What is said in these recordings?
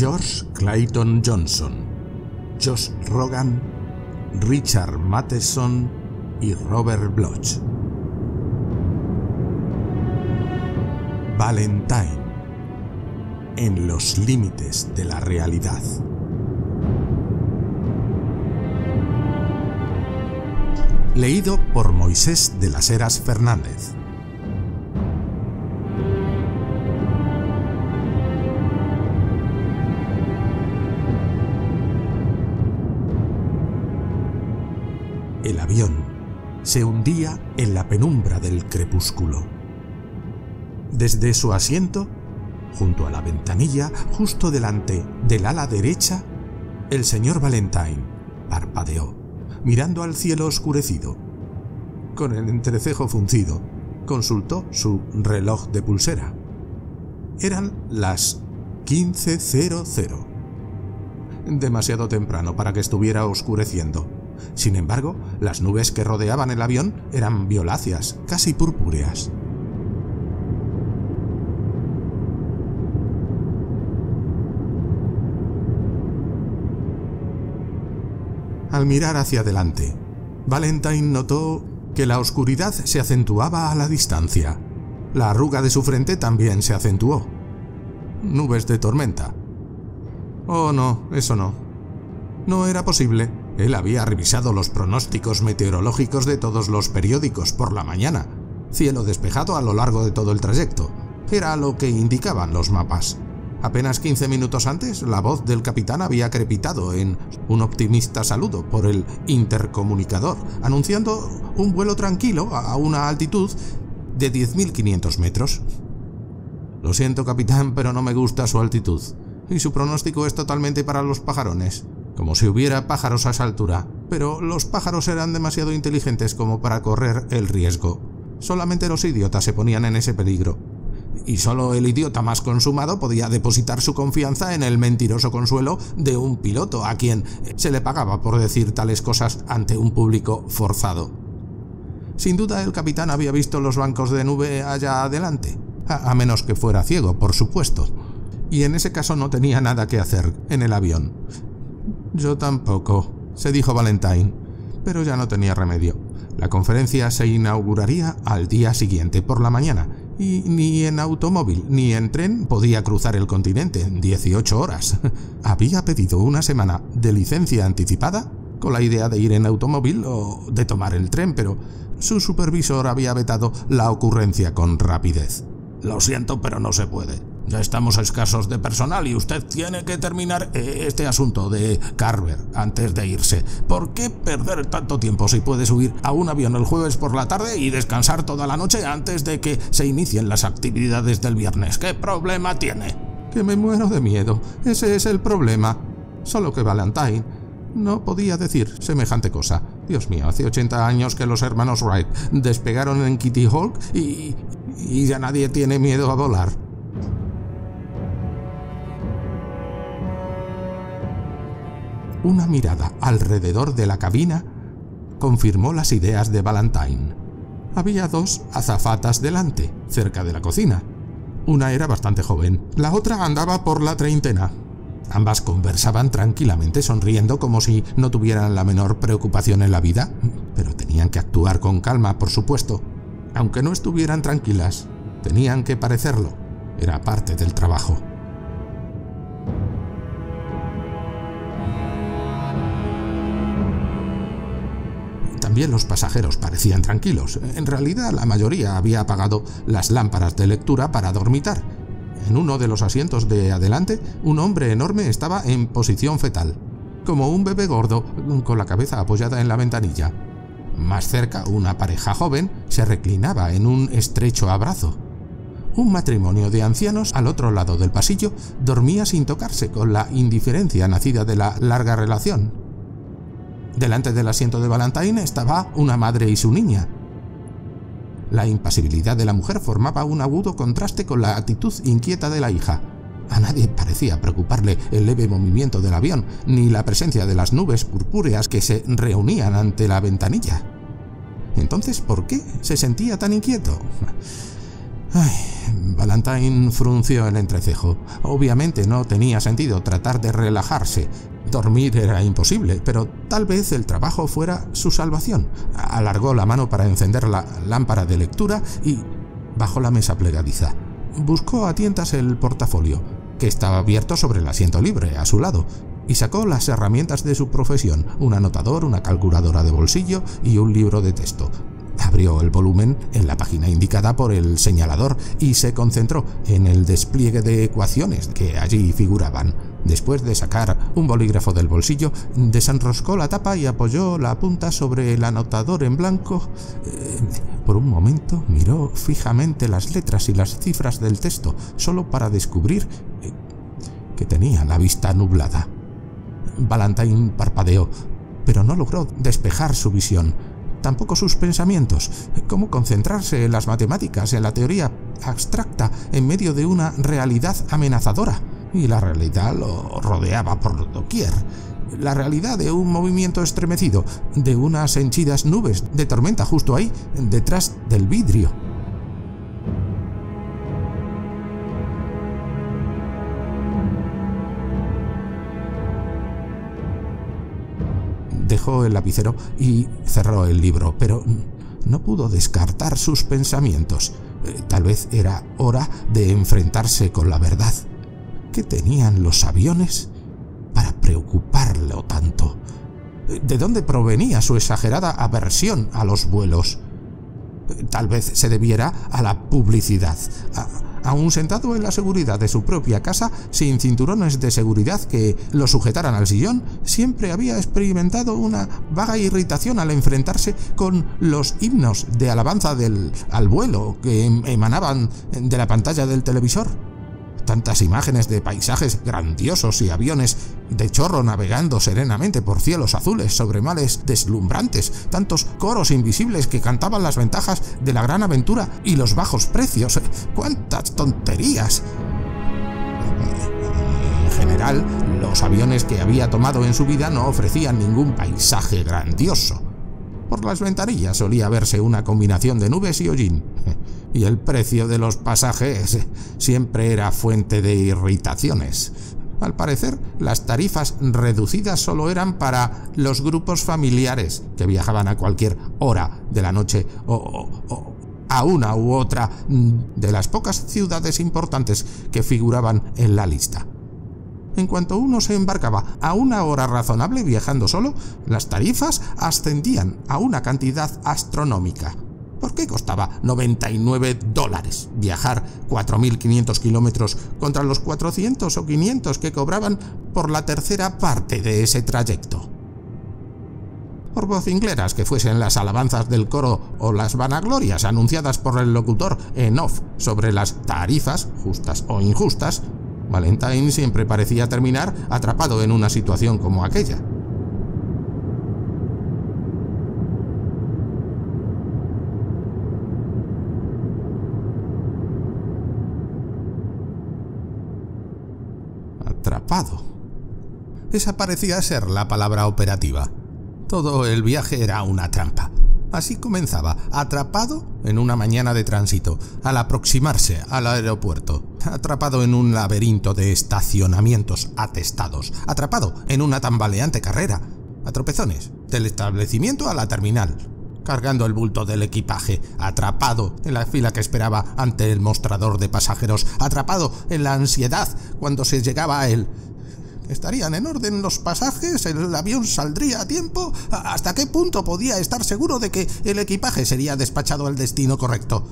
George Clayton Johnson, Josh Rogan, Richard Matheson y Robert Bloch. Valentine, en los límites de la realidad. Leído por Moisés de las Heras Fernández. El avión se hundía en la penumbra del crepúsculo. Desde su asiento, junto a la ventanilla, justo delante del ala derecha, el señor Valentine parpadeó, mirando al cielo oscurecido. Con el entrecejo fruncido, consultó su reloj de pulsera. Eran las 15:00. Demasiado temprano para que estuviera oscureciendo. Sin embargo, las nubes que rodeaban el avión eran violáceas, casi purpúreas. Al mirar hacia adelante, Valentine notó que la oscuridad se acentuaba a la distancia. La arruga de su frente también se acentuó. Nubes de tormenta. Oh no, eso no. No era posible. Él había revisado los pronósticos meteorológicos de todos los periódicos por la mañana. Cielo despejado a lo largo de todo el trayecto. Era lo que indicaban los mapas. Apenas 15 minutos antes, la voz del capitán había crepitado en un optimista saludo por el intercomunicador, anunciando un vuelo tranquilo a una altitud de 10.500 metros. Lo siento, capitán, pero no me gusta su altitud. Y su pronóstico es totalmente para los pajarones. Como si hubiera pájaros a esa altura. Pero los pájaros eran demasiado inteligentes como para correr el riesgo. Solamente los idiotas se ponían en ese peligro. Y solo el idiota más consumado podía depositar su confianza en el mentiroso consuelo de un piloto a quien se le pagaba por decir tales cosas ante un público forzado. Sin duda el capitán había visto los bancos de nube allá adelante, a menos que fuera ciego, por supuesto, y en ese caso no tenía nada que hacer en el avión. «Yo tampoco», se dijo Valentine, pero ya no tenía remedio. La conferencia se inauguraría al día siguiente por la mañana, y ni en automóvil ni en tren podía cruzar el continente en 18 horas. Había pedido una semana de licencia anticipada con la idea de ir en automóvil o de tomar el tren, pero su supervisor había vetado la ocurrencia con rapidez. «Lo siento, pero no se puede. Ya estamos escasos de personal y usted tiene que terminar este asunto de Carver antes de irse. ¿Por qué perder tanto tiempo si puede subir a un avión el jueves por la tarde y descansar toda la noche antes de que se inicien las actividades del viernes? ¿Qué problema tiene?» «Que me muero de miedo. Ese es el problema». Solo que Valentine no podía decir semejante cosa. Dios mío, hace 80 años que los hermanos Wright despegaron en Kitty Hawk y ya nadie tiene miedo a volar. Una mirada alrededor de la cabina confirmó las ideas de Valentine. Había dos azafatas delante, cerca de la cocina. Una era bastante joven, la otra andaba por la treintena. Ambas conversaban tranquilamente, sonriendo como si no tuvieran la menor preocupación en la vida, pero tenían que actuar con calma, por supuesto. Aunque no estuvieran tranquilas, tenían que parecerlo. Era parte del trabajo. También los pasajeros parecían tranquilos. En realidad, la mayoría había apagado las lámparas de lectura para dormitar. En uno de los asientos de adelante, un hombre enorme estaba en posición fetal, como un bebé gordo con la cabeza apoyada en la ventanilla. Más cerca, una pareja joven se reclinaba en un estrecho abrazo. Un matrimonio de ancianos al otro lado del pasillo dormía sin tocarse, con la indiferencia nacida de la larga relación. Delante del asiento de Valentine estaba una madre y su niña. La impasibilidad de la mujer formaba un agudo contraste con la actitud inquieta de la hija. A nadie parecía preocuparle el leve movimiento del avión, ni la presencia de las nubes purpúreas que se reunían ante la ventanilla. Entonces, ¿por qué se sentía tan inquieto? Ay, Valentine frunció el entrecejo. Obviamente no tenía sentido tratar de relajarse. Dormir era imposible, pero tal vez el trabajo fuera su salvación. Alargó la mano para encender la lámpara de lectura y bajó la mesa plegadiza. Buscó a tientas el portafolio, que estaba abierto sobre el asiento libre, a su lado, y sacó las herramientas de su profesión, un anotador, una calculadora de bolsillo y un libro de texto. Abrió el volumen en la página indicada por el señalador y se concentró en el despliegue de ecuaciones que allí figuraban. Después de sacar un bolígrafo del bolsillo, desenroscó la tapa y apoyó la punta sobre el anotador en blanco. Por un momento miró fijamente las letras y las cifras del texto, solo para descubrir que tenía la vista nublada. Valentine parpadeó, pero no logró despejar su visión. Tampoco sus pensamientos. ¿Cómo concentrarse en las matemáticas, en la teoría abstracta, en medio de una realidad amenazadora? Y la realidad lo rodeaba por doquier. La realidad de un movimiento estremecido, de unas henchidas nubes de tormenta justo ahí, detrás del vidrio. Dejó el lapicero y cerró el libro, pero no pudo descartar sus pensamientos. Tal vez era hora de enfrentarse con la verdad. ¿Qué tenían los aviones para preocuparlo tanto? ¿De dónde provenía su exagerada aversión a los vuelos? Tal vez se debiera a la publicidad. Aún sentado en la seguridad de su propia casa, sin cinturones de seguridad que lo sujetaran al sillón, siempre había experimentado una vaga irritación al enfrentarse con los himnos de alabanza al vuelo que emanaban de la pantalla del televisor. Tantas imágenes de paisajes grandiosos y aviones de chorro navegando serenamente por cielos azules sobre mares deslumbrantes, tantos coros invisibles que cantaban las ventajas de la gran aventura y los bajos precios. ¡Cuántas tonterías! En general, los aviones que había tomado en su vida no ofrecían ningún paisaje grandioso. Por las ventanillas solía verse una combinación de nubes y hollín. Y el precio de los pasajes siempre era fuente de irritaciones. Al parecer, las tarifas reducidas solo eran para los grupos familiares que viajaban a cualquier hora de la noche o a una u otra de las pocas ciudades importantes que figuraban en la lista. En cuanto uno se embarcaba a una hora razonable viajando solo, las tarifas ascendían a una cantidad astronómica. ¿Por qué costaba $99 viajar 4.500 kilómetros contra los 400 o 500 que cobraban por la tercera parte de ese trayecto? Por vocingleras que fuesen las alabanzas del coro o las vanaglorias anunciadas por el locutor en off sobre las tarifas, justas o injustas, Valentine siempre parecía terminar atrapado en una situación como aquella. Atrapado. Esa parecía ser la palabra operativa. Todo el viaje era una trampa. Así comenzaba, atrapado en una mañana de tránsito, al aproximarse al aeropuerto, atrapado en un laberinto de estacionamientos atestados, atrapado en una tambaleante carrera, a tropezones, del establecimiento a la terminal, cargando el bulto del equipaje, atrapado en la fila que esperaba ante el mostrador de pasajeros, atrapado en la ansiedad cuando se llegaba a él. ¿Estarían en orden los pasajes? ¿El avión saldría a tiempo? ¿Hasta qué punto podía estar seguro de que el equipaje sería despachado al destino correcto?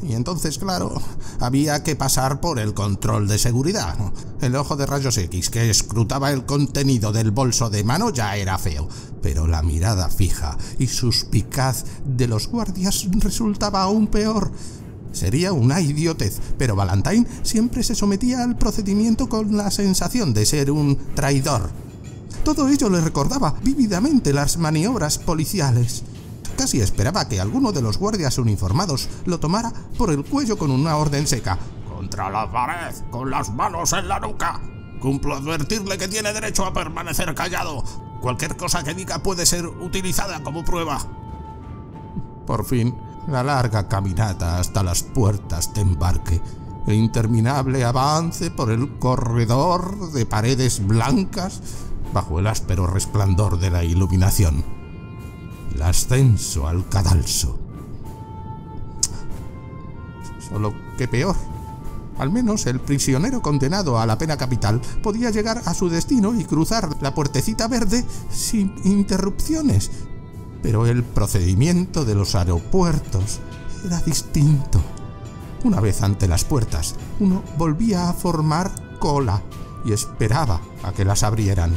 Y entonces, claro, había que pasar por el control de seguridad. El ojo de rayos X que escrutaba el contenido del bolso de mano ya era feo, pero la mirada fija y suspicaz de los guardias resultaba aún peor. Sería una idiotez, pero Valentine siempre se sometía al procedimiento con la sensación de ser un traidor. Todo ello le recordaba vívidamente las maniobras policiales. Casi esperaba que alguno de los guardias uniformados lo tomara por el cuello con una orden seca. «¡Contra la pared, con las manos en la nuca! Cumplo advertirle que tiene derecho a permanecer callado. Cualquier cosa que diga puede ser utilizada como prueba». Por fin, la larga caminata hasta las puertas de embarque, el interminable avance por el corredor de paredes blancas bajo el áspero resplandor de la iluminación, el ascenso al cadalso. Solo que peor, al menos el prisionero condenado a la pena capital podía llegar a su destino y cruzar la puertecita verde sin interrupciones, pero el procedimiento de los aeropuertos era distinto. Una vez ante las puertas, uno volvía a formar cola y esperaba a que las abrieran.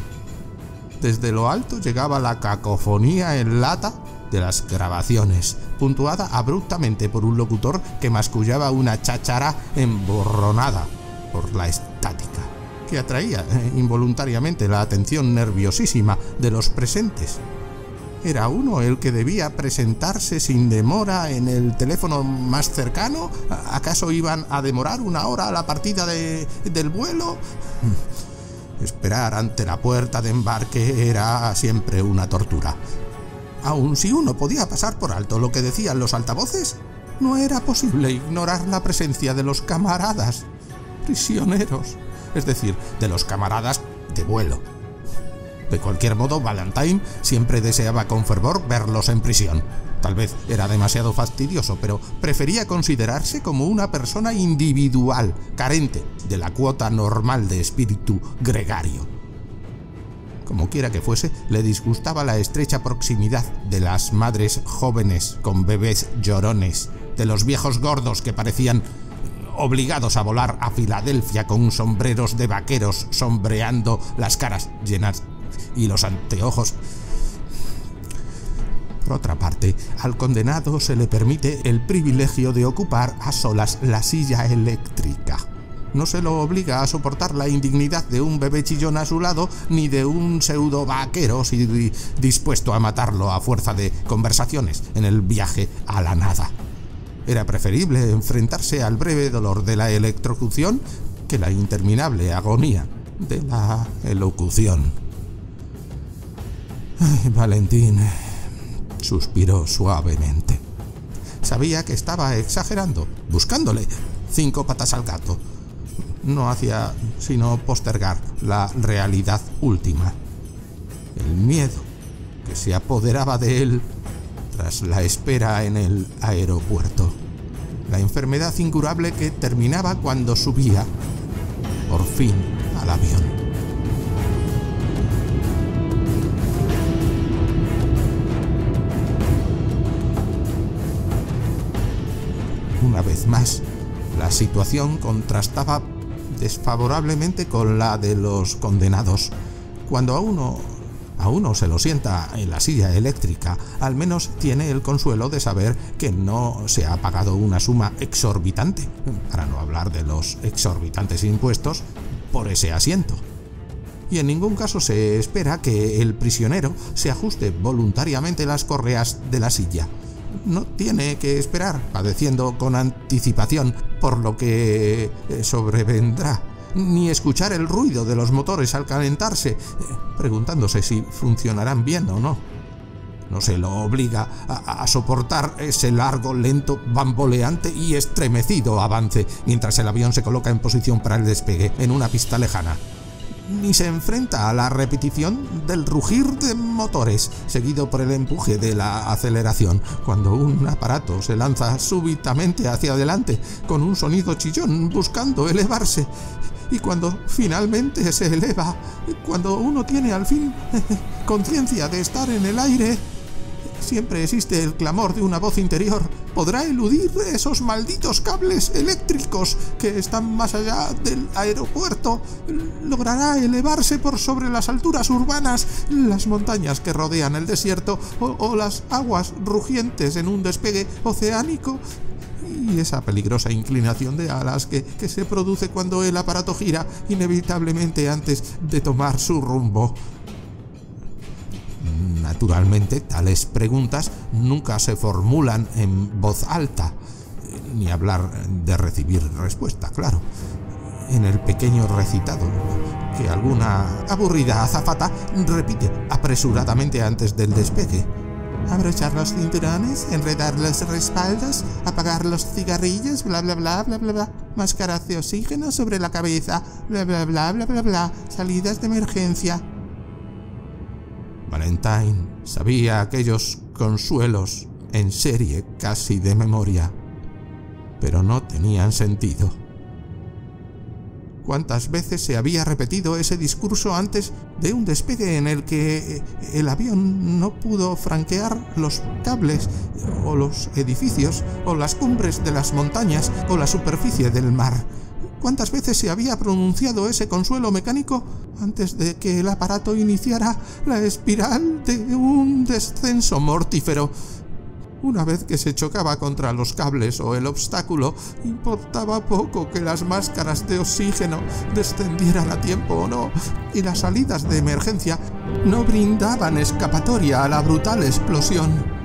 Desde lo alto llegaba la cacofonía en lata de las grabaciones, puntuada abruptamente por un locutor que mascullaba una cháchara emborronada por la estática, que atraía involuntariamente la atención nerviosísima de los presentes. Era uno el que debía presentarse sin demora en el teléfono más cercano. ¿Acaso iban a demorar una hora a la partida del vuelo? Esperar ante la puerta de embarque era siempre una tortura. Aun si uno podía pasar por alto lo que decían los altavoces, no era posible ignorar la presencia de los camaradas prisioneros, es decir, de los camaradas de vuelo. De cualquier modo, Valentine siempre deseaba con fervor verlos en prisión. Tal vez era demasiado fastidioso, pero prefería considerarse como una persona individual, carente de la cuota normal de espíritu gregario. Como quiera que fuese, le disgustaba la estrecha proximidad de las madres jóvenes con bebés llorones, de los viejos gordos que parecían obligados a volar a Filadelfia con sombreros de vaqueros sombreando las caras llenas y los anteojos. Por otra parte, al condenado se le permite el privilegio de ocupar a solas la silla eléctrica. No se lo obliga a soportar la indignidad de un bebé chillón a su lado, ni de un pseudo vaquero dispuesto a matarlo a fuerza de conversaciones en el viaje a la nada. Era preferible enfrentarse al breve dolor de la electrocución que la interminable agonía de la elocución. Ay, Valentín, suspiró suavemente. Sabía que estaba exagerando, buscándole 5 patas al gato. No hacía sino postergar la realidad última. El miedo que se apoderaba de él tras la espera en el aeropuerto. La enfermedad incurable que terminaba cuando subía, por fin, al avión. Una vez más, la situación contrastaba desfavorablemente con la de los condenados. Cuando a uno se lo sienta en la silla eléctrica, al menos tiene el consuelo de saber que no se ha pagado una suma exorbitante, para no hablar de los exorbitantes impuestos, por ese asiento. Y en ningún caso se espera que el prisionero se ajuste voluntariamente las correas de la silla. No tiene que esperar, padeciendo con anticipación por lo que sobrevendrá, ni escuchar el ruido de los motores al calentarse, preguntándose si funcionarán bien o no. No se lo obliga a soportar ese largo, lento, bamboleante y estremecido avance mientras el avión se coloca en posición para el despegue en una pista lejana. Ni se enfrenta a la repetición del rugir de motores, seguido por el empuje de la aceleración, cuando un aparato se lanza súbitamente hacia adelante con un sonido chillón buscando elevarse, y cuando finalmente se eleva, cuando uno tiene al fin conciencia de estar en el aire, siempre existe el clamor de una voz interior. ¿Podrá eludir esos malditos cables eléctricos que están más allá del aeropuerto? ¿Logrará elevarse por sobre las alturas urbanas, las montañas que rodean el desierto o las aguas rugientes en un despegue oceánico? Y esa peligrosa inclinación de alas que se produce cuando el aparato gira inevitablemente antes de tomar su rumbo. Naturalmente, tales preguntas nunca se formulan en voz alta, ni hablar de recibir respuesta, claro. En el pequeño recitado que alguna aburrida azafata repite apresuradamente antes del despegue, abrochar los cinturones, enredar los respaldos, apagar los cigarrillos, bla bla bla bla bla bla, máscaras de oxígeno sobre la cabeza, bla bla bla bla bla bla, salidas de emergencia. Valentine sabía aquellos consuelos en serie casi de memoria, pero no tenían sentido. ¿Cuántas veces se había repetido ese discurso antes de un despegue en el que el avión no pudo franquear los cables, o los edificios, o las cumbres de las montañas, o la superficie del mar? ¿Cuántas veces se había pronunciado ese consuelo mecánico antes de que el aparato iniciara la espiral de un descenso mortífero? Una vez que se chocaba contra los cables o el obstáculo, importaba poco que las máscaras de oxígeno descendieran a tiempo o no, y las salidas de emergencia no brindaban escapatoria a la brutal explosión.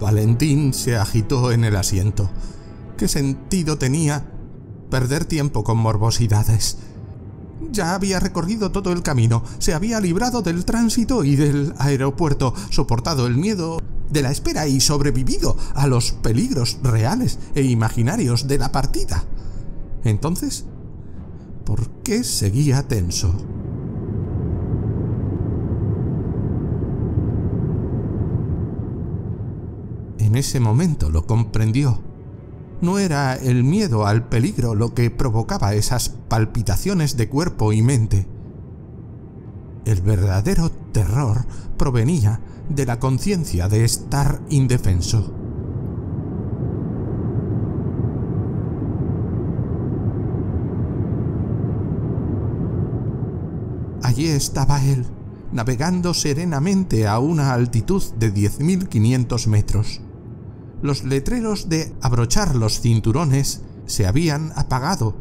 Valentín se agitó en el asiento. ¿Qué sentido tenía perder tiempo con morbosidades? Ya había recorrido todo el camino, se había librado del tránsito y del aeropuerto, soportado el miedo de la espera y sobrevivido a los peligros reales e imaginarios de la partida. Entonces, ¿por qué seguía tenso? En ese momento lo comprendió. No era el miedo al peligro lo que provocaba esas palpitaciones de cuerpo y mente. El verdadero terror provenía de la conciencia de estar indefenso. Allí estaba él, navegando serenamente a una altitud de 10.500 metros. Los letreros de abrochar los cinturones se habían apagado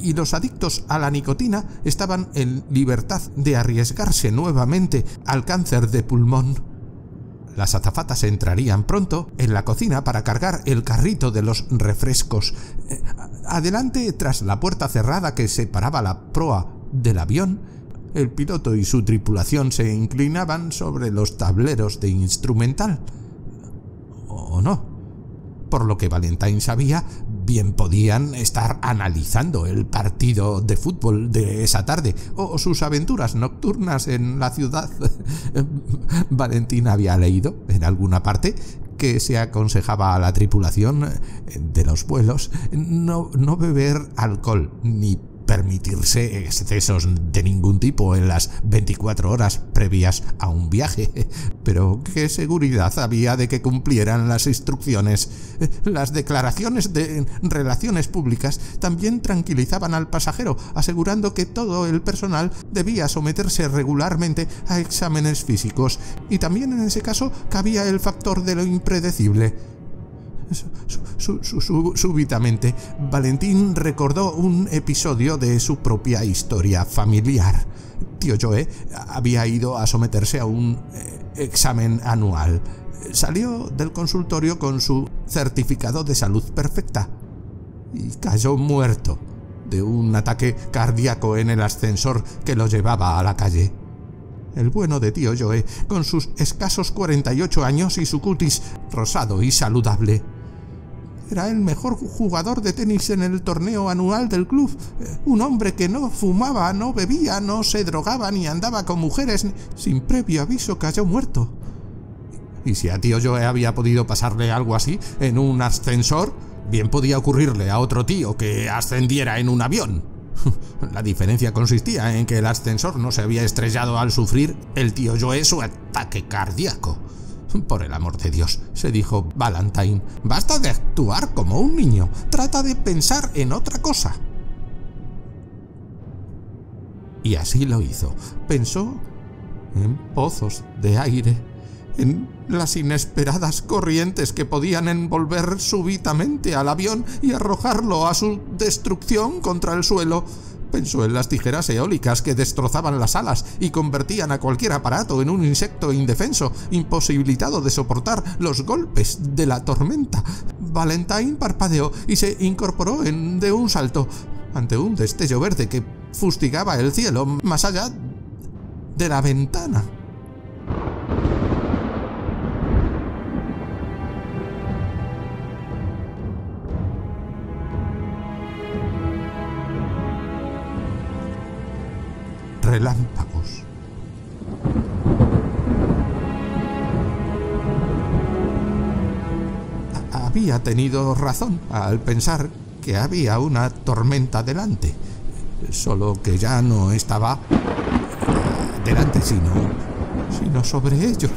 y los adictos a la nicotina estaban en libertad de arriesgarse nuevamente al cáncer de pulmón. Las azafatas entrarían pronto en la cocina para cargar el carrito de los refrescos. Adelante, tras la puerta cerrada que separaba la proa del avión, el piloto y su tripulación se inclinaban sobre los tableros de instrumental. ¿O no? Por lo que Valentine sabía, bien podían estar analizando el partido de fútbol de esa tarde o sus aventuras nocturnas en la ciudad. Valentine había leído en alguna parte que se aconsejaba a la tripulación de los vuelos no beber alcohol ni permitirse excesos de ningún tipo en las 24 horas previas a un viaje. Pero ¿qué seguridad había de que cumplieran las instrucciones? Las declaraciones de relaciones públicas también tranquilizaban al pasajero, asegurando que todo el personal debía someterse regularmente a exámenes físicos, y también en ese caso cabía el factor de lo impredecible. Súbitamente, Valentín recordó un episodio de su propia historia familiar. Tío Joe había ido a someterse a un examen anual. Salió del consultorio con su certificado de salud perfecta y cayó muerto de un ataque cardíaco en el ascensor que lo llevaba a la calle. El bueno de tío Joe, con sus escasos 48 años y su cutis rosado y saludable. Era el mejor jugador de tenis en el torneo anual del club, un hombre que no fumaba, no bebía, no se drogaba ni andaba con mujeres. Sin previo aviso cayó muerto. Y si a tío Joe había podido pasarle algo así en un ascensor, bien podía ocurrirle a otro tío que ascendiera en un avión. La diferencia consistía en que el ascensor no se había estrellado al sufrir el tío Joe su ataque cardíaco. Por el amor de Dios, se dijo Valentine, basta de actuar como un niño, trata de pensar en otra cosa. Y así lo hizo. Pensó en pozos de aire, en las inesperadas corrientes que podían envolver súbitamente al avión y arrojarlo a su destrucción contra el suelo. pensó en las tijeras eólicas que destrozaban las alas y convertían a cualquier aparato en un insecto indefenso, imposibilitado de soportar los golpes de la tormenta. Valentine parpadeó y se incorporó de un salto ante un destello verde que fustigaba el cielo más allá de la ventana. Relámpagos. Había tenido razón al pensar que había una tormenta delante, solo que ya no estaba delante, sino sobre ellos.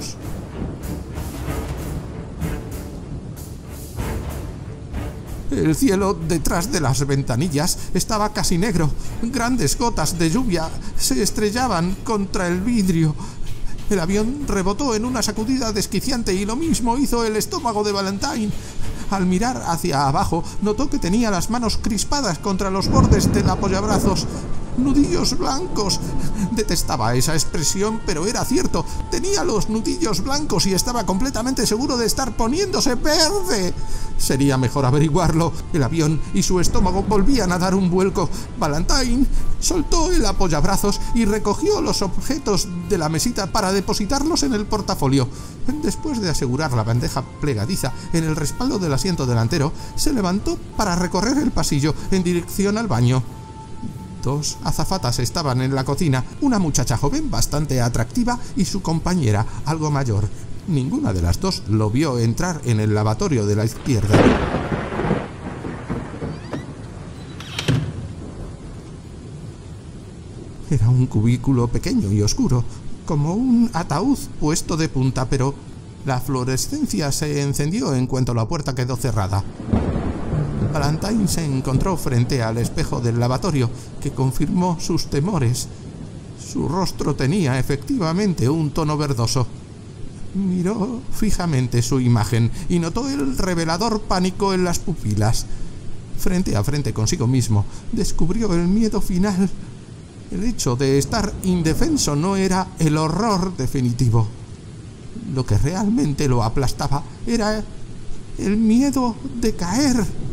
El cielo detrás de las ventanillas estaba casi negro. Grandes gotas de lluvia se estrellaban contra el vidrio. El avión rebotó en una sacudida desquiciante y lo mismo hizo el estómago de Valentine. Al mirar hacia abajo, notó que tenía las manos crispadas contra los bordes del apoyabrazos. ¡Nudillos blancos! Detestaba esa expresión, pero era cierto. Tenía los nudillos blancos y estaba completamente seguro de estar poniéndose verde. Sería mejor averiguarlo. El avión y su estómago volvían a dar un vuelco. Valentine soltó el apoyabrazos y recogió los objetos de la mesita para depositarlos en el portafolio. Después de asegurar la bandeja plegadiza en el respaldo del asiento delantero, se levantó para recorrer el pasillo en dirección al baño. Dos azafatas estaban en la cocina, una muchacha joven bastante atractiva y su compañera algo mayor. Ninguna de las dos lo vio entrar en el lavatorio de la izquierda. Era un cubículo pequeño y oscuro, como un ataúd puesto de punta, pero la fluorescencia se encendió en cuanto la puerta quedó cerrada. Valentine se encontró frente al espejo del lavatorio, que confirmó sus temores. Su rostro tenía efectivamente un tono verdoso. Miró fijamente su imagen y notó el revelador pánico en las pupilas. Frente a frente consigo mismo, descubrió el miedo final. El hecho de estar indefenso no era el horror definitivo. Lo que realmente lo aplastaba era el miedo de caer.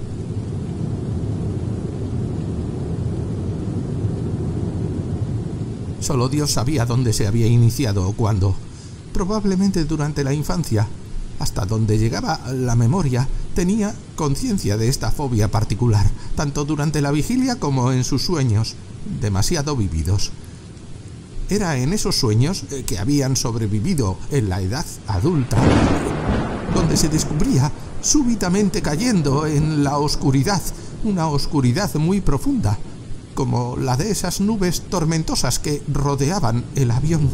Solo Dios sabía dónde se había iniciado o cuándo. Probablemente durante la infancia. Hasta donde llegaba la memoria, tenía conciencia de esta fobia particular, tanto durante la vigilia como en sus sueños, demasiado vividos. Era en esos sueños que habían sobrevivido en la edad adulta, donde se descubría súbitamente cayendo en la oscuridad, una oscuridad muy profunda, como la de esas nubes tormentosas que rodeaban el avión.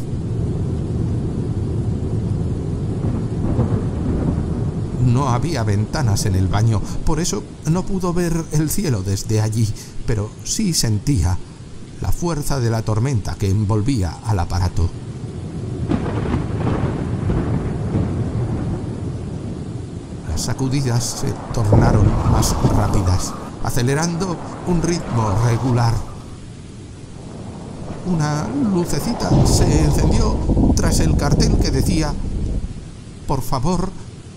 No había ventanas en el baño, por eso no pudo ver el cielo desde allí, pero sí sentía la fuerza de la tormenta que envolvía al aparato. Las sacudidas se tornaron más rápidas, acelerando un ritmo regular. Una lucecita se encendió tras el cartel que decía: por favor,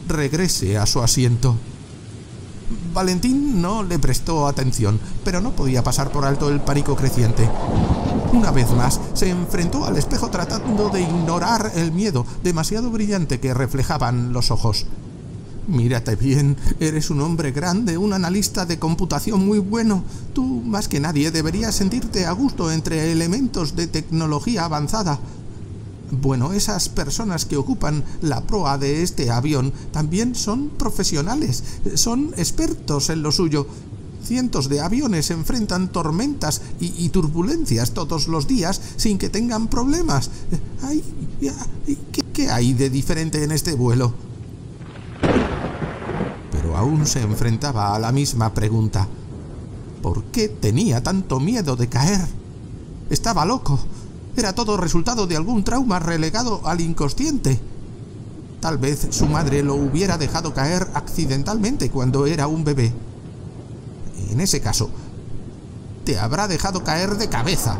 regrese a su asiento. Valentín no le prestó atención, pero no podía pasar por alto el pánico creciente. Una vez más, se enfrentó al espejo tratando de ignorar el miedo demasiado brillante que reflejaban los ojos. «Mírate bien, eres un hombre grande, un analista de computación muy bueno. Tú, más que nadie, deberías sentirte a gusto entre elementos de tecnología avanzada. Bueno, esas personas que ocupan la proa de este avión también son profesionales, son expertos en lo suyo. Cientos de aviones enfrentan tormentas y turbulencias todos los días sin que tengan problemas. ¿Qué hay de diferente en este vuelo?» Aún se enfrentaba a la misma pregunta. ¿Por qué tenía tanto miedo de caer? Estaba loco. Era todo resultado de algún trauma relegado al inconsciente. Tal vez su madre lo hubiera dejado caer accidentalmente cuando era un bebé. En ese caso, te habrá dejado caer de cabeza.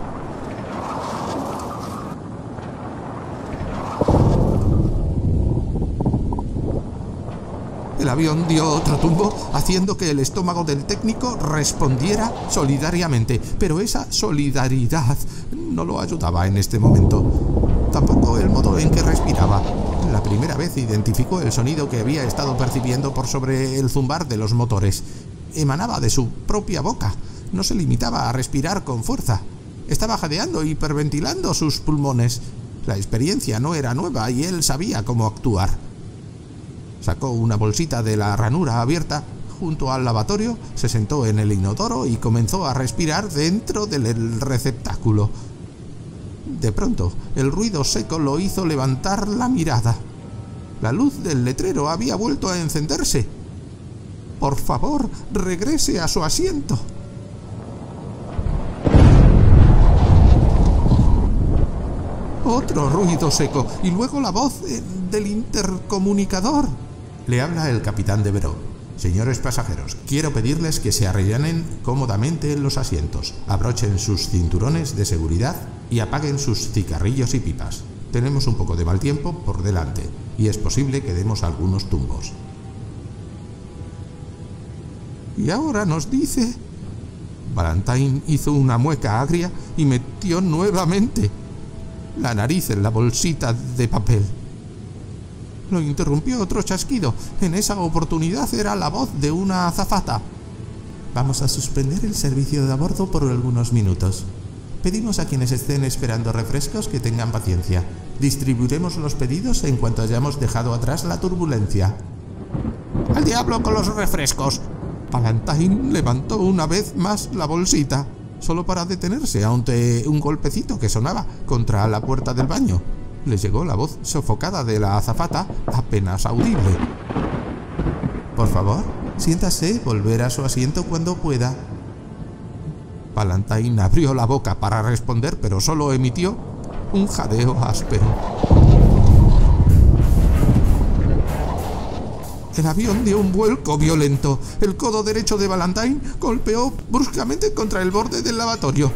El avión dio otro tumbo, haciendo que el estómago del técnico respondiera solidariamente, pero esa solidaridad no lo ayudaba en este momento. Tampoco el modo en que respiraba. La primera vez identificó el sonido que había estado percibiendo por sobre el zumbar de los motores. Emanaba de su propia boca. No se limitaba a respirar con fuerza. Estaba jadeando, hiperventilando sus pulmones. La experiencia no era nueva y él sabía cómo actuar. Sacó una bolsita de la ranura abierta junto al lavatorio, se sentó en el inodoro y comenzó a respirar dentro del receptáculo. De pronto, el ruido seco lo hizo levantar la mirada. La luz del letrero había vuelto a encenderse. «Por favor, regrese a su asiento». Otro ruido seco y luego la voz del intercomunicador. Le habla el capitán de Veró. Señores pasajeros, quiero pedirles que se arrellanen cómodamente en los asientos, abrochen sus cinturones de seguridad y apaguen sus cigarrillos y pipas. Tenemos un poco de mal tiempo por delante y es posible que demos algunos tumbos. Y ahora nos dice... Valentine hizo una mueca agria y metió nuevamente la nariz en la bolsita de papel. Lo interrumpió otro chasquido. En esa oportunidad era la voz de una azafata. Vamos a suspender el servicio de a bordo por algunos minutos. Pedimos a quienes estén esperando refrescos que tengan paciencia. Distribuiremos los pedidos en cuanto hayamos dejado atrás la turbulencia. ¡Al diablo con los refrescos! Valentine levantó una vez más la bolsita, solo para detenerse ante un golpecito que sonaba contra la puerta del baño. Le llegó la voz sofocada de la azafata, apenas audible. Por favor, siéntase, volver a su asiento cuando pueda. Valentine abrió la boca para responder, pero solo emitió un jadeo áspero. El avión dio un vuelco violento. El codo derecho de Valentine golpeó bruscamente contra el borde del lavatorio,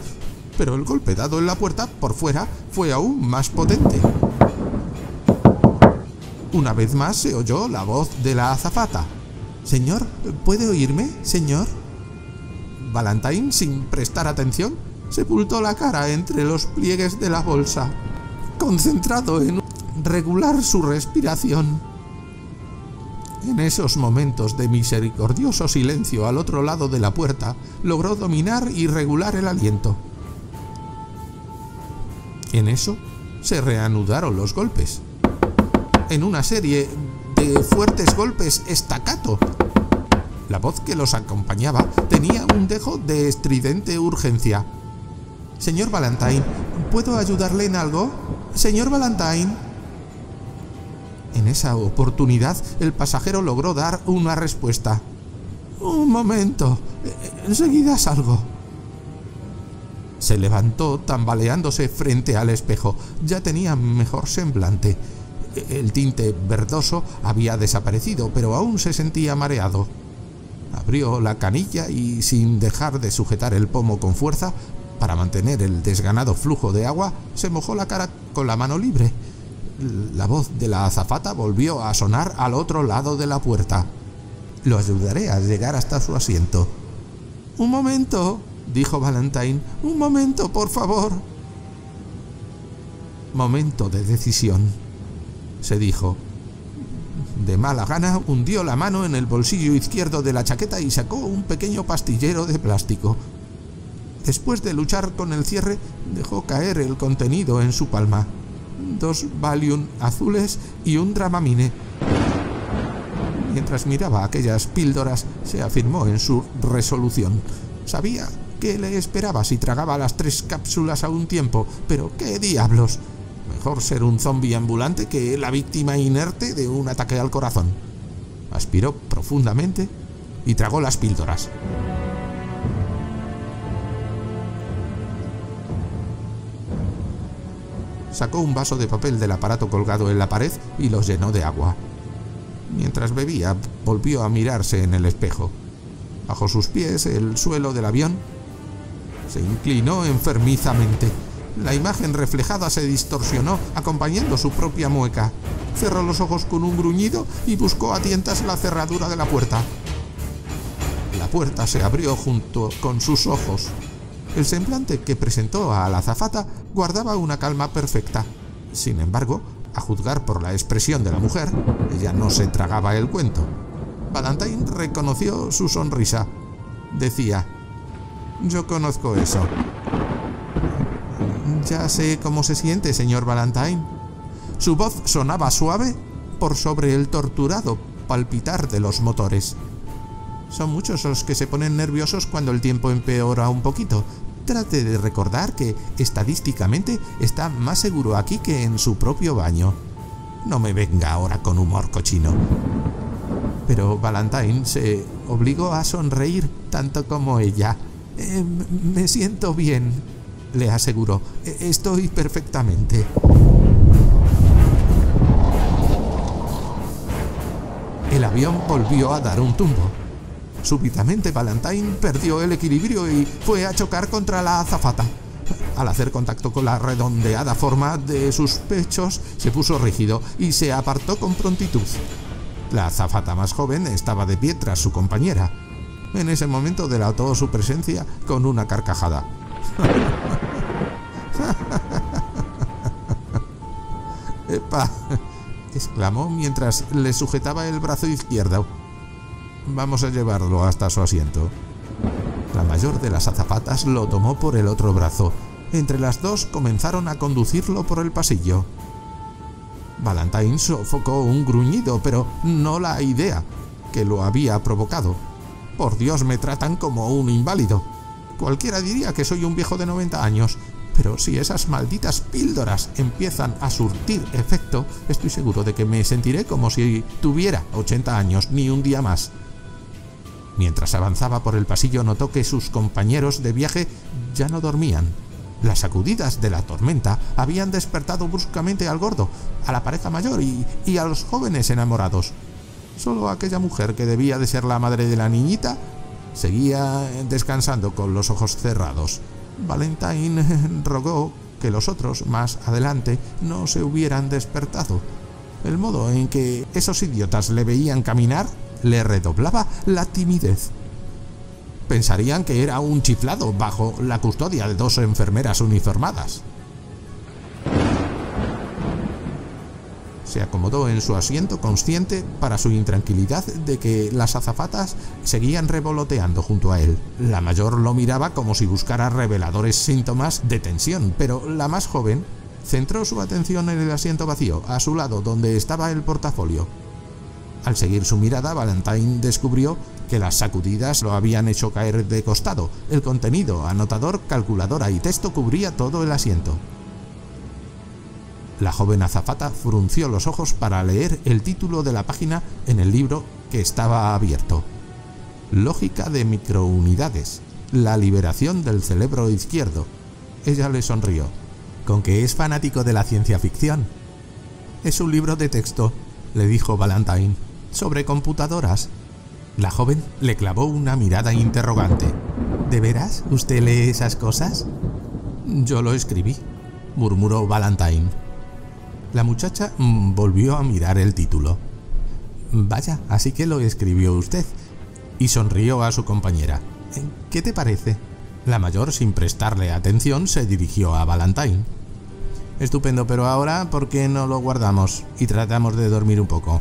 pero el golpe dado en la puerta por fuera fue aún más potente. Una vez más se oyó la voz de la azafata. «Señor, ¿puede oírme, señor?» Valentine, sin prestar atención, sepultó la cara entre los pliegues de la bolsa, concentrado en regular su respiración. En esos momentos de misericordioso silencio al otro lado de la puerta, logró dominar y regular el aliento. En eso, se reanudaron los golpes. En una serie de fuertes golpes estacato. La voz que los acompañaba tenía un dejo de estridente urgencia. «Señor Valentine, ¿puedo ayudarle en algo? Señor Valentine». En esa oportunidad, el pasajero logró dar una respuesta. «Un momento, enseguida salgo». Se levantó tambaleándose frente al espejo. Ya tenía mejor semblante. El tinte verdoso había desaparecido, pero aún se sentía mareado. Abrió la canilla y, sin dejar de sujetar el pomo con fuerza, para mantener el desganado flujo de agua, se mojó la cara con la mano libre. La voz de la azafata volvió a sonar al otro lado de la puerta. «Lo ayudaré a llegar hasta su asiento». «Un momento», dijo Valentine. «Un momento, por favor». Momento de decisión, se dijo. De mala gana hundió la mano en el bolsillo izquierdo de la chaqueta y sacó un pequeño pastillero de plástico. Después de luchar con el cierre, dejó caer el contenido en su palma. 2 Valium azules y un Dramamine. Mientras miraba aquellas píldoras, se afirmó en su resolución. Sabía que le esperaba si tragaba las 3 cápsulas a un tiempo, pero ¿qué diablos? Mejor ser un zombi ambulante que la víctima inerte de un ataque al corazón. Aspiró profundamente y tragó las píldoras. Sacó un vaso de papel del aparato colgado en la pared y lo llenó de agua. Mientras bebía, volvió a mirarse en el espejo. Bajo sus pies, el suelo del avión Se inclinó enfermizamente. La imagen reflejada se distorsionó, acompañando su propia mueca. Cerró los ojos con un gruñido y buscó a tientas la cerradura de la puerta. La puerta se abrió junto con sus ojos. El semblante que presentó a la azafata guardaba una calma perfecta. Sin embargo, a juzgar por la expresión de la mujer, ella no se tragaba el cuento. Valentine reconoció su sonrisa. Decía: «Yo conozco eso». «Ya sé cómo se siente, señor Valentine». Su voz sonaba suave por sobre el torturado palpitar de los motores. «Son muchos los que se ponen nerviosos cuando el tiempo empeora un poquito. Trate de recordar que, estadísticamente, está más seguro aquí que en su propio baño. No me venga ahora con humor cochino». Pero Valentine se obligó a sonreír tanto como ella. «Me siento bien», le aseguró. «Estoy perfectamente». El avión volvió a dar un tumbo. Súbitamente Valentine perdió el equilibrio y fue a chocar contra la azafata. Al hacer contacto con la redondeada forma de sus pechos, se puso rígido y se apartó con prontitud. La azafata más joven estaba de pie tras su compañera. En ese momento delató su presencia con una carcajada. «¡Epa!», exclamó mientras le sujetaba el brazo izquierdo. «Vamos a llevarlo hasta su asiento». La mayor de las azafatas lo tomó por el otro brazo. Entre las dos comenzaron a conducirlo por el pasillo. Valentine sofocó un gruñido, pero no la idea que lo había provocado. «Por Dios, me tratan como un inválido. Cualquiera diría que soy un viejo de 90 años, pero si esas malditas píldoras empiezan a surtir efecto, estoy seguro de que me sentiré como si tuviera 80 años, ni un día más». Mientras avanzaba por el pasillo notó que sus compañeros de viaje ya no dormían. Las sacudidas de la tormenta habían despertado bruscamente al gordo, a la pareja mayor y a los jóvenes enamorados. Solo aquella mujer, que debía de ser la madre de la niñita, seguía descansando con los ojos cerrados. Valentine rogó que los otros, más adelante, no se hubieran despertado. El modo en que esos idiotas le veían caminar le redoblaba la timidez. Pensarían que era un chiflado bajo la custodia de dos enfermeras uniformadas. Se acomodó en su asiento, consciente para su intranquilidad de que las azafatas seguían revoloteando junto a él. La mayor lo miraba como si buscara reveladores síntomas de tensión, pero la más joven centró su atención en el asiento vacío, a su lado, donde estaba el portafolio. Al seguir su mirada, Valentine descubrió que las sacudidas lo habían hecho caer de costado. El contenido, anotador, calculadora y texto, cubría todo el asiento. La joven azafata frunció los ojos para leer el título de la página en el libro que estaba abierto. «Lógica de microunidades. La liberación del cerebro izquierdo». Ella le sonrió. «¿Con que es fanático de la ciencia ficción?». «Es un libro de texto», le dijo Valentine, «sobre computadoras». La joven le clavó una mirada interrogante. «¿De veras? ¿Usted lee esas cosas?». «Yo lo escribí», murmuró Valentine. La muchacha volvió a mirar el título. «Vaya, así que lo escribió usted». Y sonrió a su compañera. «¿Qué te parece?». La mayor, sin prestarle atención, se dirigió a Valentine. «Estupendo, pero ahora, ¿por qué no lo guardamos y tratamos de dormir un poco?».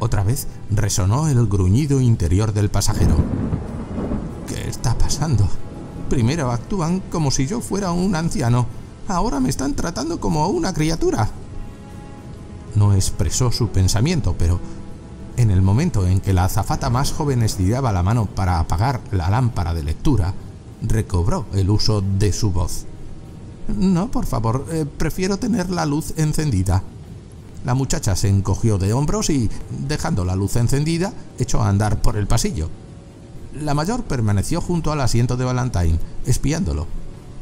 Otra vez resonó el gruñido interior del pasajero. «¿Qué está pasando? Primero actúan como si yo fuera un anciano. Ahora me están tratando como una criatura». No expresó su pensamiento, pero en el momento en que la azafata más joven estiraba la mano para apagar la lámpara de lectura, recobró el uso de su voz. «No, por favor, prefiero tener la luz encendida». La muchacha se encogió de hombros y, dejando la luz encendida, echó a andar por el pasillo. La mayor permaneció junto al asiento de Valentine, espiándolo.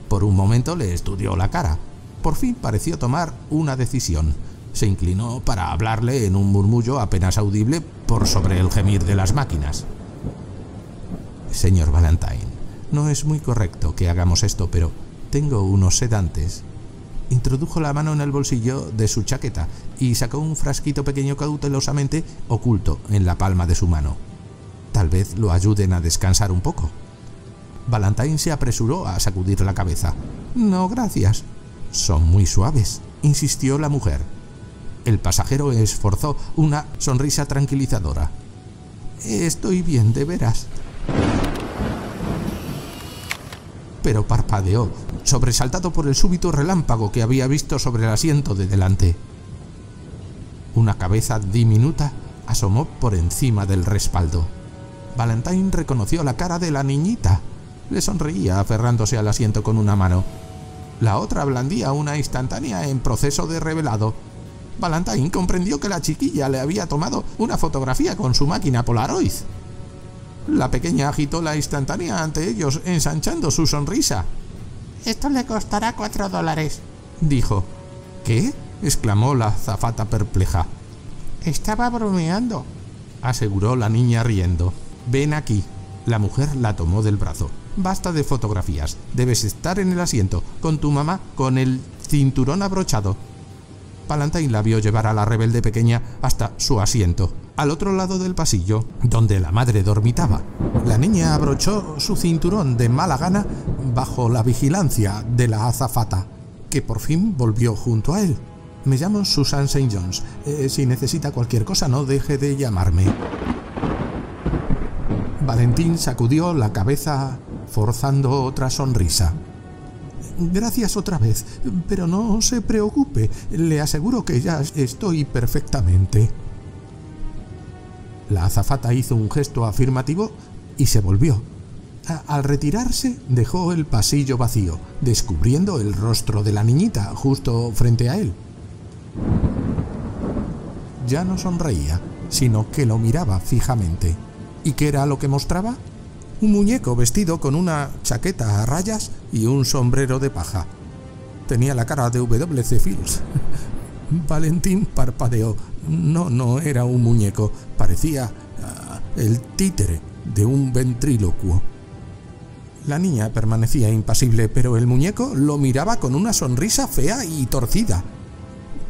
Por un momento le estudió la cara. Por fin pareció tomar una decisión. Se inclinó para hablarle en un murmullo apenas audible por sobre el gemir de las máquinas. «Señor Valentine, No es muy correcto que hagamos esto, pero tengo unos sedantes. Introdujo la mano en el bolsillo de su chaqueta y sacó un frasquito pequeño cautelosamente oculto en la palma de su mano. Tal vez lo ayuden a descansar un poco. Valentine se apresuró a sacudir la cabeza. «No, gracias. Son muy suaves», insistió la mujer. El pasajero esforzó una sonrisa tranquilizadora. «Estoy bien, de veras». Pero parpadeó, sobresaltado por el súbito relámpago que había visto sobre el asiento de delante. Una cabeza diminuta asomó por encima del respaldo. Valentine reconoció la cara de la niñita. Le sonreía aferrándose al asiento con una mano. La otra blandía una instantánea en proceso de revelado. Valentine comprendió que la chiquilla le había tomado una fotografía con su máquina Polaroid. La pequeña agitó la instantánea ante ellos, ensanchando su sonrisa. «Esto le costará $4, dijo. «¿Qué?», exclamó la azafata perpleja. «Estaba bromeando», aseguró la niña riendo. «Ven aquí». La mujer la tomó del brazo. «Basta de fotografías. Debes estar en el asiento, con tu mamá, con el cinturón abrochado». Valentine la vio llevar a la rebelde pequeña hasta su asiento, al otro lado del pasillo, donde la madre dormitaba. La niña abrochó su cinturón de mala gana bajo la vigilancia de la azafata, que por fin volvió junto a él. «Me llamo Susan St. John's. Si necesita cualquier cosa, no deje de llamarme». Valentín sacudió la cabeza, forzando otra sonrisa. «Gracias otra vez, pero no se preocupe, le aseguro que ya estoy perfectamente». La azafata hizo un gesto afirmativo y se volvió. Al retirarse, dejó el pasillo vacío, descubriendo el rostro de la niñita justo frente a él. Ya no sonreía, sino que lo miraba fijamente. ¿Y qué era lo que mostraba? Un muñeco vestido con una chaqueta a rayas y un sombrero de paja. Tenía la cara de W.C. Fields. Valentín parpadeó. No era un muñeco. Parecía el títere de un ventrílocuo. La niña permanecía impasible, pero el muñeco lo miraba con una sonrisa fea y torcida.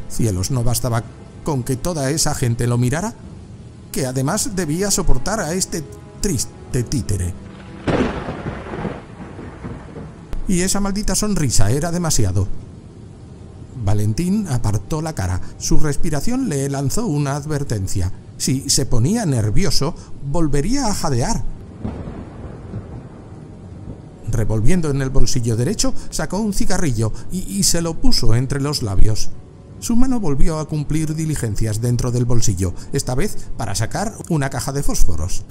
Cielos, ¿no bastaba con que toda esa gente lo mirara? Que además debía soportar a este triste títere. Y esa maldita sonrisa era demasiado. Valentín apartó la cara. Su respiración le lanzó una advertencia. Si se ponía nervioso, volvería a jadear. Revolviendo en el bolsillo derecho, sacó un cigarrillo y se lo puso entre los labios. Su mano volvió a cumplir diligencias dentro del bolsillo, esta vez para sacar una caja de fósforos.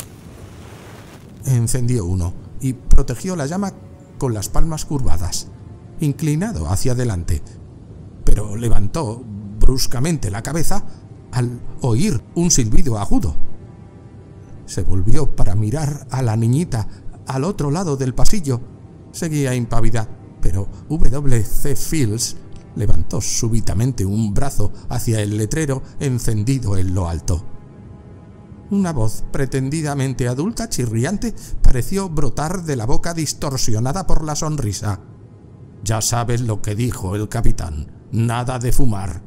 Encendió uno y protegió la llama con las palmas curvadas, inclinado hacia adelante, pero levantó bruscamente la cabeza al oír un silbido agudo. Se volvió para mirar a la niñita al otro lado del pasillo. Seguía impávida, pero W.C. Fields levantó súbitamente un brazo hacia el letrero encendido en lo alto. Una voz pretendidamente adulta, chirriante, pareció brotar de la boca distorsionada por la sonrisa. «Ya sabes lo que dijo el capitán. Nada de fumar».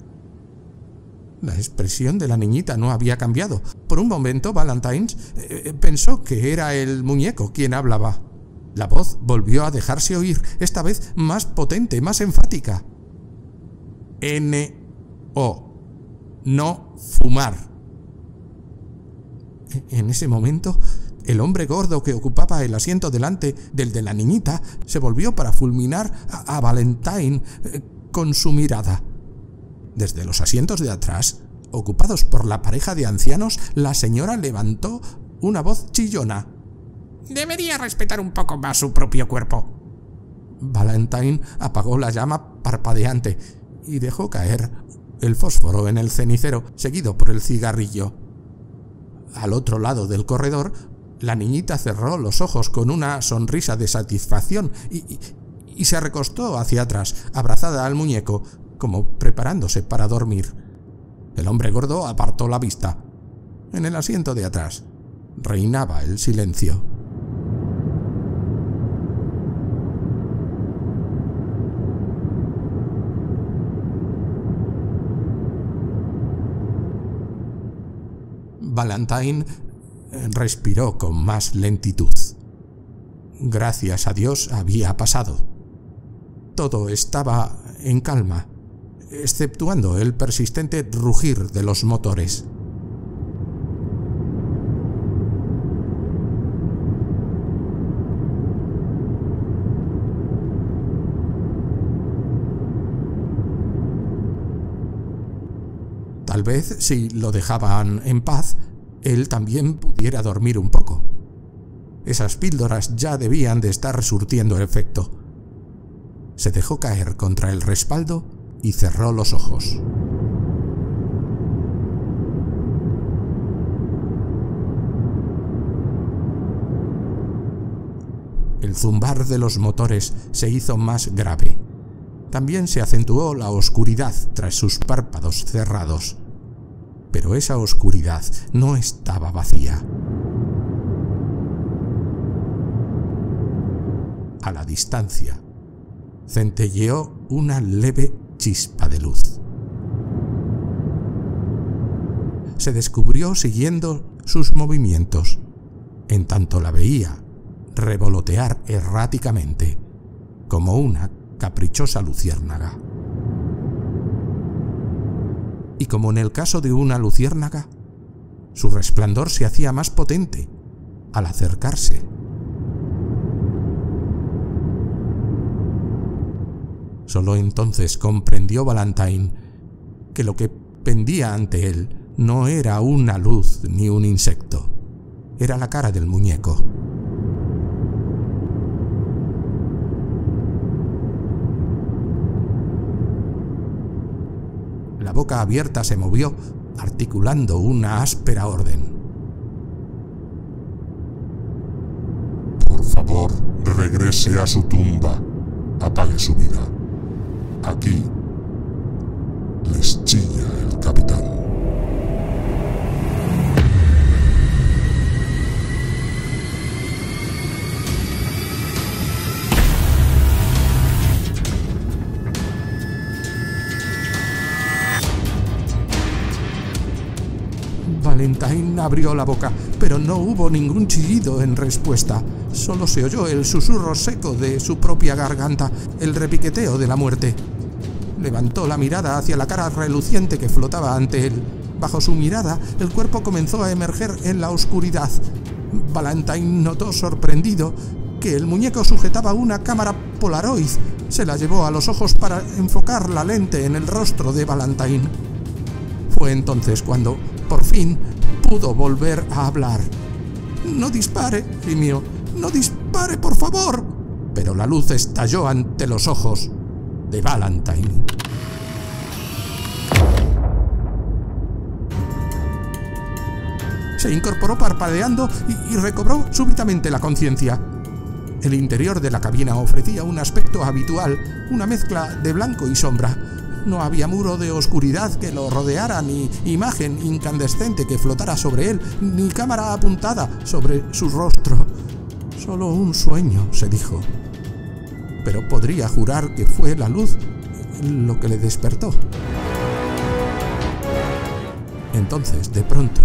La expresión de la niñita no había cambiado. Por un momento Valentine pensó que era el muñeco quien hablaba. La voz volvió a dejarse oír, esta vez más potente, más enfática. «No. No fumar». En ese momento, el hombre gordo que ocupaba el asiento delante del de la niñita se volvió para fulminar a Valentine con su mirada. Desde los asientos de atrás, ocupados por la pareja de ancianos, la señora levantó una voz chillona. «Debería respetar un poco más su propio cuerpo». Valentine apagó la llama parpadeante y dejó caer el fósforo en el cenicero, seguido por el cigarrillo. Al otro lado del corredor, la niñita cerró los ojos con una sonrisa de satisfacción y se recostó hacia atrás, abrazada al muñeco, como preparándose para dormir. El hombre gordo apartó la vista. En el asiento de atrás reinaba el silencio. Valentine respiró con más lentitud. Gracias a Dios había pasado. Todo estaba en calma, exceptuando el persistente rugir de los motores. Tal vez, si lo dejaban en paz, él también pudiera dormir un poco. Esas píldoras ya debían de estar surtiendo efecto. Se dejó caer contra el respaldo y cerró los ojos. El zumbar de los motores se hizo más grave. También se acentuó la oscuridad tras sus párpados cerrados. Pero esa oscuridad no estaba vacía. A la distancia, centelleó una leve chispa de luz. Se descubrió siguiendo sus movimientos, en tanto la veía revolotear erráticamente, como una caprichosa luciérnaga. Y como en el caso de una luciérnaga, su resplandor se hacía más potente al acercarse. Solo entonces comprendió Valentine que lo que pendía ante él no era una luz ni un insecto, era la cara del muñeco. La boca abierta se movió, articulando una áspera orden. Por favor, regrese a su tumba. Apague su vida. Aquí les chilla el capitán. Valentine abrió la boca, pero no hubo ningún chillido en respuesta. Solo se oyó el susurro seco de su propia garganta, el repiqueteo de la muerte. Levantó la mirada hacia la cara reluciente que flotaba ante él. Bajo su mirada, el cuerpo comenzó a emerger en la oscuridad. Valentine notó sorprendido que el muñeco sujetaba una cámara Polaroid. Se la llevó a los ojos para enfocar la lente en el rostro de Valentine. Fue entonces cuando, por fin, pudo volver a hablar. «No dispare», gimió. «No dispare, por favor». Pero la luz estalló ante los ojos de Valentine. Se incorporó parpadeando y recobró súbitamente la conciencia. El interior de la cabina ofrecía un aspecto habitual, una mezcla de blanco y sombra. No había muro de oscuridad que lo rodeara, ni imagen incandescente que flotara sobre él, ni cámara apuntada sobre su rostro. Solo un sueño, se dijo. Pero podría jurar que fue la luz lo que le despertó. Entonces, de pronto,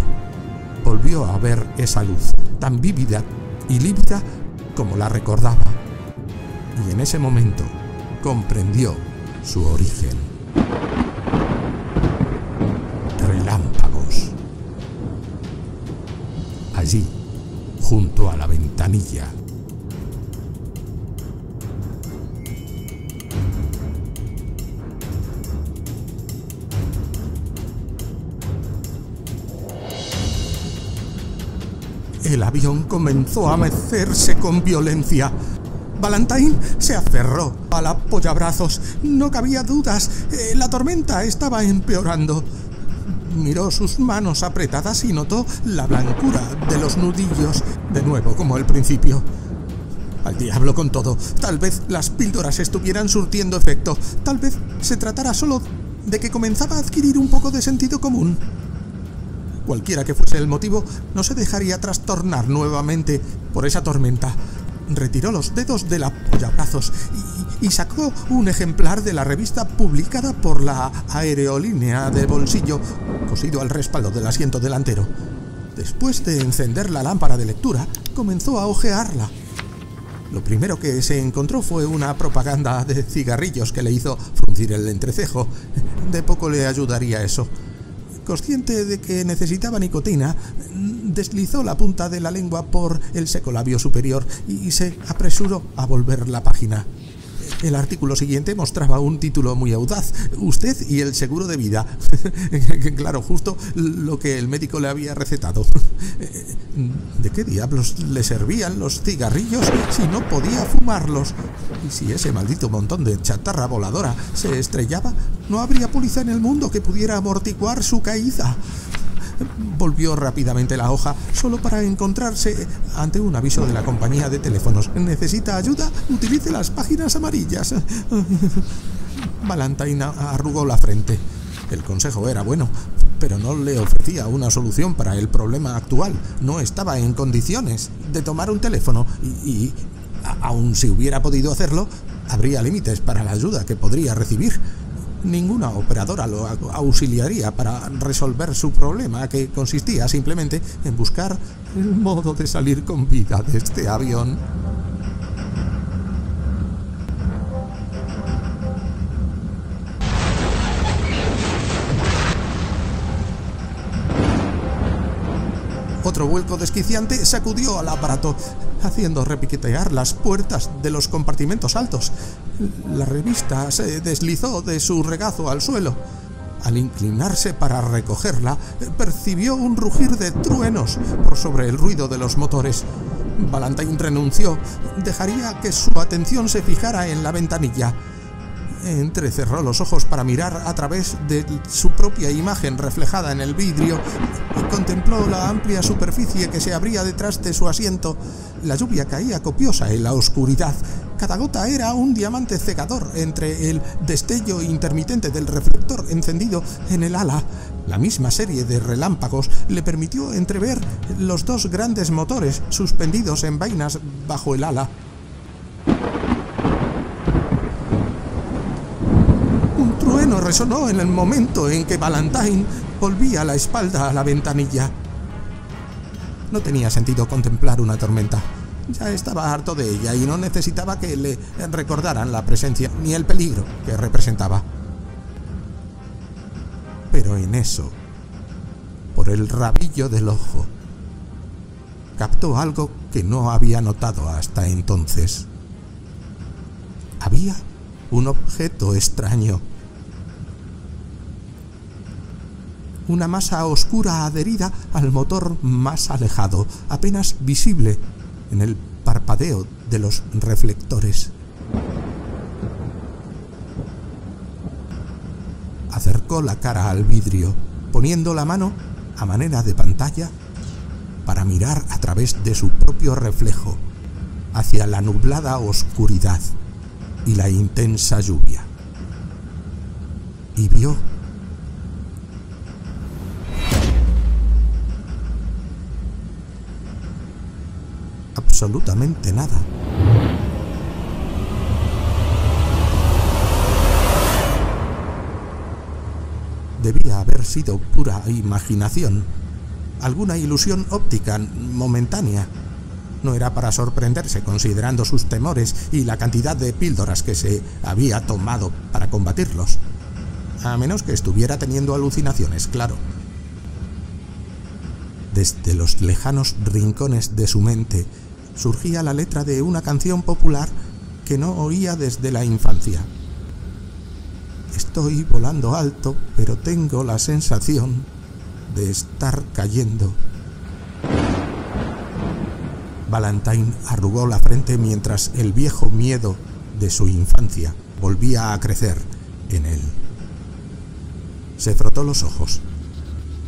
volvió a ver esa luz, tan vívida y lívida como la recordaba. Y en ese momento comprendió su origen. Relámpagos. Allí, junto a la ventanilla. El avión comenzó a mecerse con violencia. Valentine se aferró a la apoyabrazos. No cabía dudas, la tormenta estaba empeorando. Miró sus manos apretadas y notó la blancura de los nudillos, de nuevo como al principio. Al diablo con todo, tal vez las píldoras estuvieran surtiendo efecto, tal vez se tratara solo de que comenzaba a adquirir un poco de sentido común. Cualquiera que fuese el motivo, no se dejaría trastornar nuevamente por esa tormenta. Retiró los dedos del apoyabrazos y sacó un ejemplar de la revista publicada por la aerolínea de bolsillo, cosido al respaldo del asiento delantero. Después de encender la lámpara de lectura, comenzó a ojearla. Lo primero que se encontró fue una propaganda de cigarrillos que le hizo fruncir el entrecejo. De poco le ayudaría eso. Consciente de que necesitaba nicotina, deslizó la punta de la lengua por el seco labio superior y se apresuró a volver la página. El artículo siguiente mostraba un título muy audaz: Usted y el seguro de vida. Claro, justo lo que el médico le había recetado. ¿De qué diablos le servían los cigarrillos si no podía fumarlos? Y si ese maldito montón de chatarra voladora se estrellaba, no habría póliza en el mundo que pudiera amortiguar su caída. Volvió rápidamente la hoja, solo para encontrarse ante un aviso de la compañía de teléfonos. ¿Necesita ayuda? Utilice las páginas amarillas. Valentine arrugó la frente. El consejo era bueno, pero no le ofrecía una solución para el problema actual. No estaba en condiciones de tomar un teléfono y aun si hubiera podido hacerlo, habría límites para la ayuda que podría recibir. Ninguna operadora lo auxiliaría para resolver su problema, que consistía simplemente en buscar el modo de salir con vida de este avión. Otro vuelco desquiciante sacudió al aparato, haciendo repiquetear las puertas de los compartimentos altos. La revista se deslizó de su regazo al suelo. Al inclinarse para recogerla, percibió un rugir de truenos por sobre el ruido de los motores. Valentine renunció, dejaría que su atención se fijara en la ventanilla. Entrecerró los ojos para mirar a través de su propia imagen reflejada en el vidrio y contempló la amplia superficie que se abría detrás de su asiento. La lluvia caía copiosa en la oscuridad. Cada gota era un diamante cegador entre el destello intermitente del reflector encendido en el ala. La misma serie de relámpagos le permitió entrever los dos grandes motores suspendidos en vainas bajo el ala. Resonó en el momento en que Valentine volvía la espalda a la ventanilla. No tenía sentido contemplar una tormenta. Ya estaba harto de ella y no necesitaba que le recordaran la presencia ni el peligro que representaba. Pero en eso, por el rabillo del ojo, captó algo que no había notado hasta entonces. Había un objeto extraño. Una masa oscura adherida al motor más alejado, apenas visible en el parpadeo de los reflectores. Acercó la cara al vidrio, poniendo la mano a manera de pantalla para mirar a través de su propio reflejo hacia la nublada oscuridad y la intensa lluvia. Y vio absolutamente nada. Debía haber sido pura imaginación, alguna ilusión óptica momentánea. No era para sorprenderse considerando sus temores y la cantidad de píldoras que se había tomado para combatirlos. A menos que estuviera teniendo alucinaciones, claro. Desde los lejanos rincones de su mente surgía la letra de una canción popular que no oía desde la infancia. Estoy volando alto, pero tengo la sensación de estar cayendo. Valentine arrugó la frente mientras el viejo miedo de su infancia volvía a crecer en él. Se frotó los ojos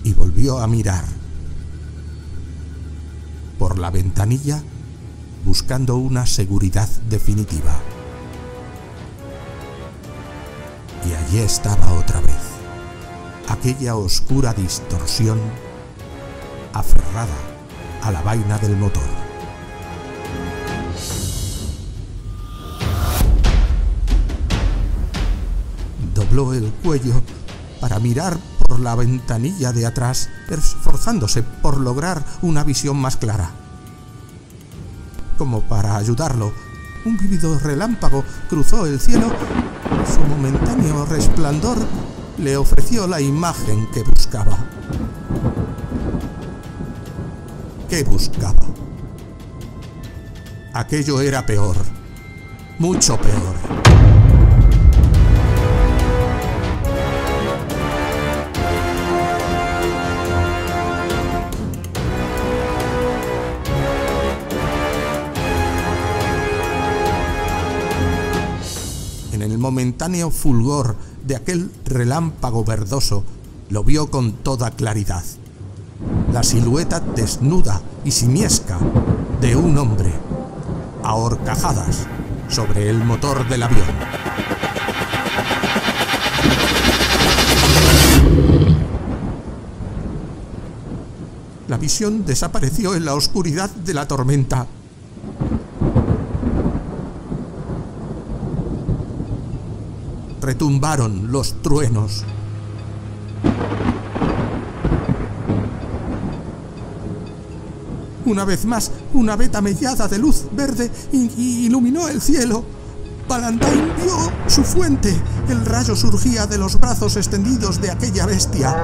y volvió a mirar por la ventanilla, buscando una seguridad definitiva. Y allí estaba otra vez, aquella oscura distorsión aferrada a la vaina del motor. Dobló el cuello para mirar por la ventanilla de atrás, esforzándose por lograr una visión más clara. Como para ayudarlo, un vívido relámpago cruzó el cielo. Su momentáneo resplandor le ofreció la imagen que buscaba. ¿Qué buscaba? Aquello era peor. Mucho peor. Momentáneo fulgor de aquel relámpago verdoso lo vio con toda claridad. La silueta desnuda y simiesca de un hombre, a horcajadas sobre el motor del avión. La visión desapareció en la oscuridad de la tormenta. Retumbaron los truenos. Una vez más, una veta mellada de luz verde iluminó el cielo. Valentine vio su fuente. El rayo surgía de los brazos extendidos de aquella bestia.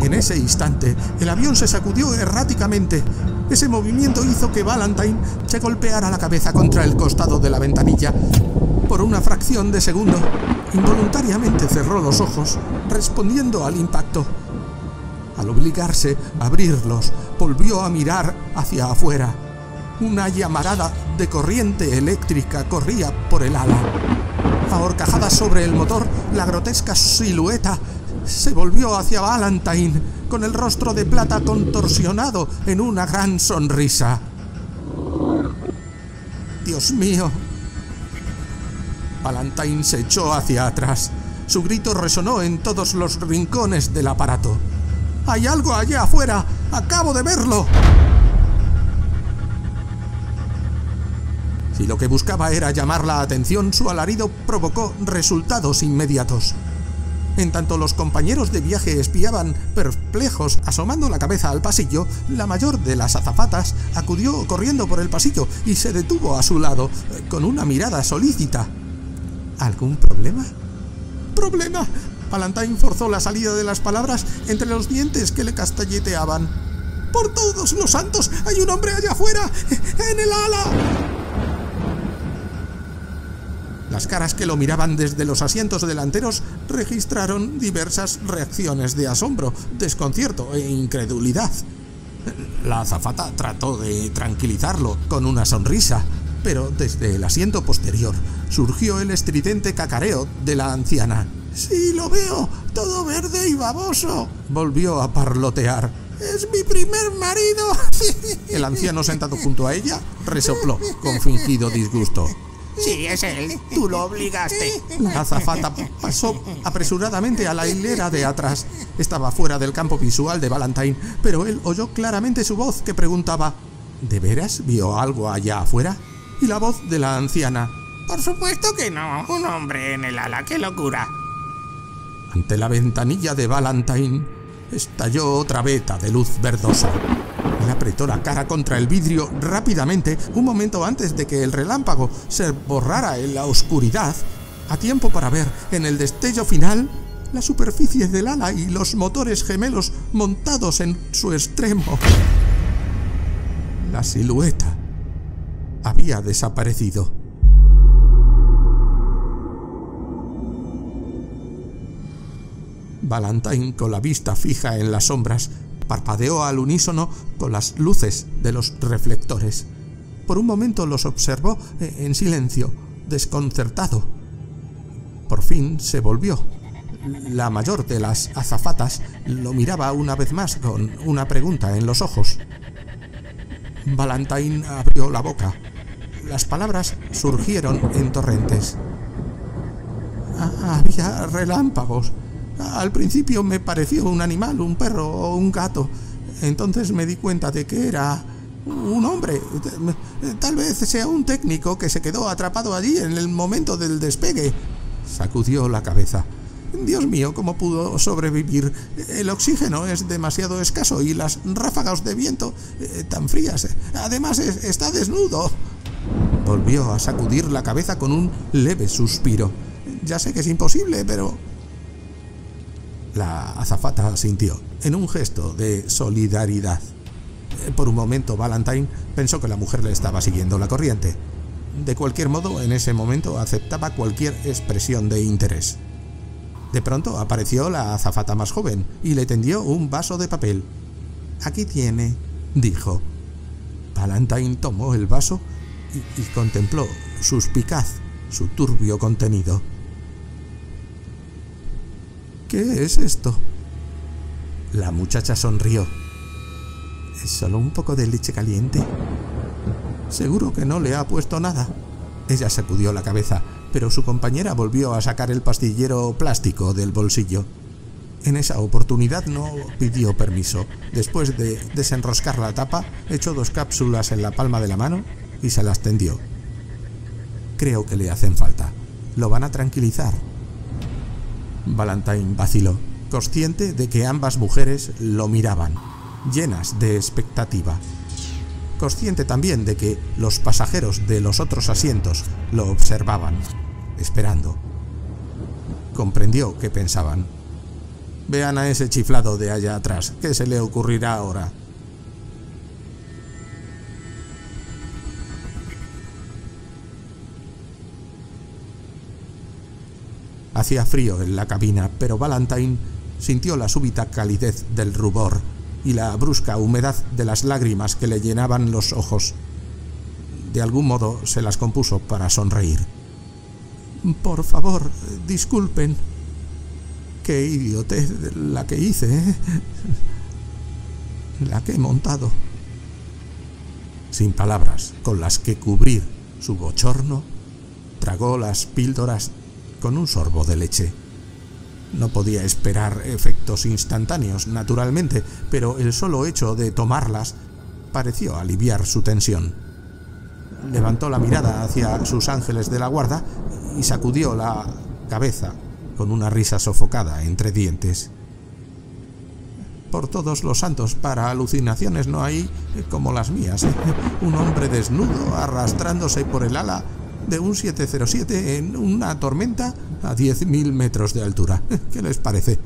En ese instante, el avión se sacudió erráticamente. Ese movimiento hizo que Valentine se golpeara la cabeza contra el costado de la ventanilla. Por una fracción de segundo, involuntariamente cerró los ojos, respondiendo al impacto. Al obligarse a abrirlos, volvió a mirar hacia afuera. Una llamarada de corriente eléctrica corría por el ala. Ahorcajada sobre el motor, la grotesca silueta se volvió hacia Valentine, con el rostro de plata contorsionado en una gran sonrisa. ¡Dios mío! Valentine se echó hacia atrás. Su grito resonó en todos los rincones del aparato. ¡Hay algo allá afuera! ¡Acabo de verlo! Si lo que buscaba era llamar la atención, su alarido provocó resultados inmediatos. En tanto los compañeros de viaje espiaban, perplejos, asomando la cabeza al pasillo, la mayor de las azafatas acudió corriendo por el pasillo y se detuvo a su lado, con una mirada solícita. ¿Algún problema? ¡Problema! Valentine forzó la salida de las palabras entre los dientes que le castelleteaban. ¡Por todos los santos! ¡Hay un hombre allá afuera! ¡En el ala! Las caras que lo miraban desde los asientos delanteros registraron diversas reacciones de asombro, desconcierto e incredulidad. La azafata trató de tranquilizarlo con una sonrisa, pero desde el asiento posterior surgió el estridente cacareo de la anciana. «¡Sí, lo veo! ¡Todo verde y baboso!», volvió a parlotear. «¡Es mi primer marido!». El anciano sentado junto a ella resopló con fingido disgusto. «Sí, es él. Tú lo obligaste». La azafata pasó apresuradamente a la hilera de atrás. Estaba fuera del campo visual de Valentine, pero él oyó claramente su voz que preguntaba: «¿De veras vio algo allá afuera?», y la voz de la anciana: «Por supuesto que no. Un hombre en el ala. ¡Qué locura!». Ante la ventanilla de Valentine estalló otra veta de luz verdosa. Él apretó la cara contra el vidrio rápidamente, un momento antes de que el relámpago se borrara en la oscuridad, a tiempo para ver, en el destello final, la superficie del ala y los motores gemelos montados en su extremo. La silueta había desaparecido. Valentine, con la vista fija en las sombras, parpadeó al unísono con las luces de los reflectores. Por un momento los observó en silencio, desconcertado. Por fin se volvió. La mayor de las azafatas lo miraba una vez más con una pregunta en los ojos. Valentine abrió la boca. Las palabras surgieron en torrentes. Había relámpagos. Al principio me pareció un animal, un perro o un gato. Entonces me di cuenta de que era un hombre. Tal vez sea un técnico que se quedó atrapado allí en el momento del despegue. Sacudió la cabeza. Dios mío, ¿cómo pudo sobrevivir? El oxígeno es demasiado escaso y las ráfagas de viento tan frías. Además, está desnudo. Volvió a sacudir la cabeza con un leve suspiro. Ya sé que es imposible, pero... La azafata asintió, en un gesto de solidaridad. Por un momento, Valentine pensó que la mujer le estaba siguiendo la corriente. De cualquier modo, en ese momento aceptaba cualquier expresión de interés. De pronto apareció la azafata más joven y le tendió un vaso de papel. «Aquí tiene», dijo. Valentine tomó el vaso y contempló suspicaz su turbio contenido. «¿Qué es esto?». La muchacha sonrió. «¿Es solo un poco de leche caliente? Seguro que no le ha puesto nada». Ella sacudió la cabeza, pero su compañera volvió a sacar el pastillero plástico del bolsillo. En esa oportunidad no pidió permiso. Después de desenroscar la tapa, echó 2 cápsulas en la palma de la mano y se las tendió. «Creo que le hacen falta. Lo van a tranquilizar». Valentine vaciló, consciente de que ambas mujeres lo miraban, llenas de expectativa. Consciente también de que los pasajeros de los otros asientos lo observaban, esperando. Comprendió qué pensaban. «Vean a ese chiflado de allá atrás, ¿qué se le ocurrirá ahora?». Hacía frío en la cabina, pero Valentine sintió la súbita calidez del rubor y la brusca humedad de las lágrimas que le llenaban los ojos. De algún modo se las compuso para sonreír. «Por favor, disculpen. Qué idiotez la que hice, ¿eh? La que he montado». Sin palabras con las que cubrir su bochorno, tragó las píldoras con un sorbo de leche. No podía esperar efectos instantáneos, naturalmente, pero el solo hecho de tomarlas pareció aliviar su tensión. Levantó la mirada hacia sus ángeles de la guarda y sacudió la cabeza con una risa sofocada entre dientes. «Por todos los santos, para alucinaciones no hay como las mías, ¿eh? Un hombre desnudo arrastrándose por el ala de un 707 en una tormenta a 10.000 metros de altura. ¿Qué les parece?».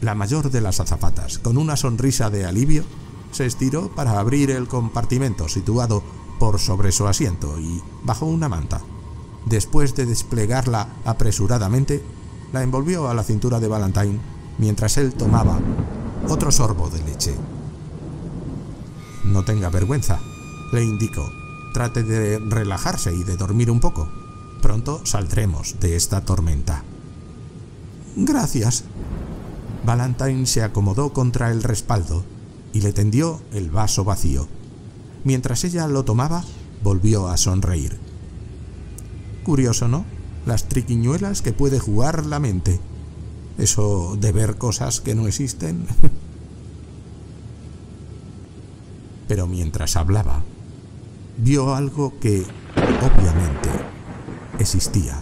La mayor de las azafatas, con una sonrisa de alivio, se estiró para abrir el compartimento situado por sobre su asiento y bajó una manta. Después de desplegarla apresuradamente, la envolvió a la cintura de Valentine mientras él tomaba otro sorbo de leche. «No tenga vergüenza», le indicó. «Trate de relajarse y de dormir un poco. Pronto saldremos de esta tormenta». «Gracias». Valentine se acomodó contra el respaldo y le tendió el vaso vacío. Mientras ella lo tomaba, volvió a sonreír. «Curioso, ¿no? Las triquiñuelas que puede jugar la mente. Eso de ver cosas que no existen». Pero mientras hablaba, vio algo que, obviamente, existía.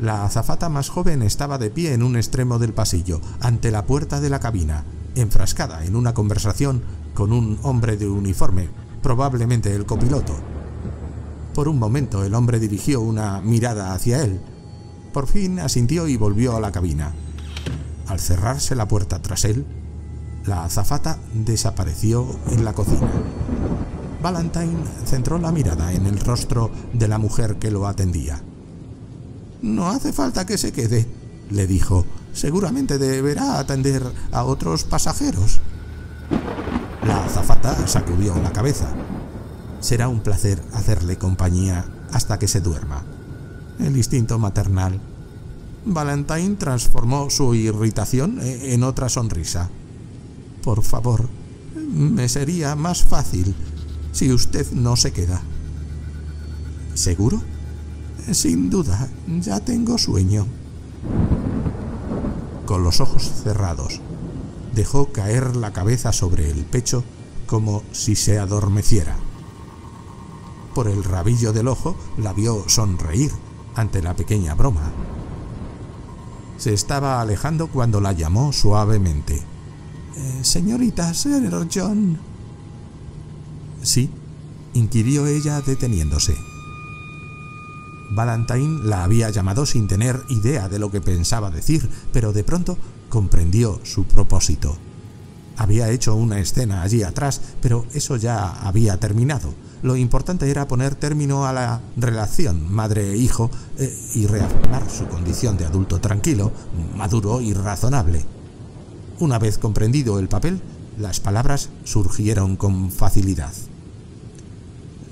La azafata más joven estaba de pie en un extremo del pasillo, ante la puerta de la cabina, enfrascada en una conversación con un hombre de uniforme, probablemente el copiloto. Por un momento el hombre dirigió una mirada hacia él. Por fin asintió y volvió a la cabina. Al cerrarse la puerta tras él, la azafata desapareció en la cocina. Valentine centró la mirada en el rostro de la mujer que lo atendía. «No hace falta que se quede», le dijo. «Seguramente deberá atender a otros pasajeros». La azafata sacudió la cabeza. «Será un placer hacerle compañía hasta que se duerma». El instinto maternal. Valentine transformó su irritación en otra sonrisa. «Por favor, me sería más fácil si usted no se queda». «¿Seguro?». «Sin duda, ya tengo sueño». Con los ojos cerrados, dejó caer la cabeza sobre el pecho como si se adormeciera. Por el rabillo del ojo la vio sonreír ante la pequeña broma Se estaba alejando cuando la llamó suavemente. —Señorita, soy John. —¿Sí? —inquirió ella deteniéndose. Valentine la había llamado sin tener idea de lo que pensaba decir, pero de pronto comprendió su propósito. Había hecho una escena allí atrás, pero eso ya había terminado. Lo importante era poner término a la relación madre e hijo y reafirmar su condición de adulto tranquilo, maduro y razonable. Una vez comprendido el papel, las palabras surgieron con facilidad.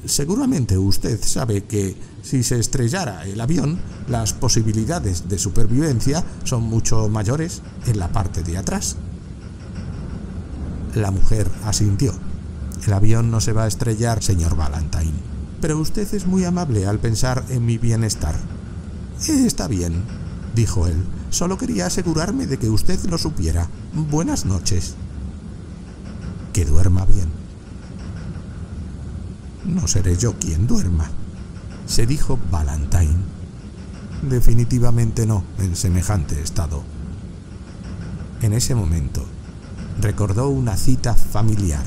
Seguramente usted sabe que, si se estrellara el avión, las posibilidades de supervivencia son mucho mayores en la parte de atrás. La mujer asintió. El avión no se va a estrellar, señor Valentine. Pero usted es muy amable al pensar en mi bienestar. Está bien, dijo él. Solo quería asegurarme de que usted lo supiera. Buenas noches. Que duerma bien. No seré yo quien duerma, se dijo Valentine. Definitivamente no, en semejante estado. En ese momento, recordó una cita familiar.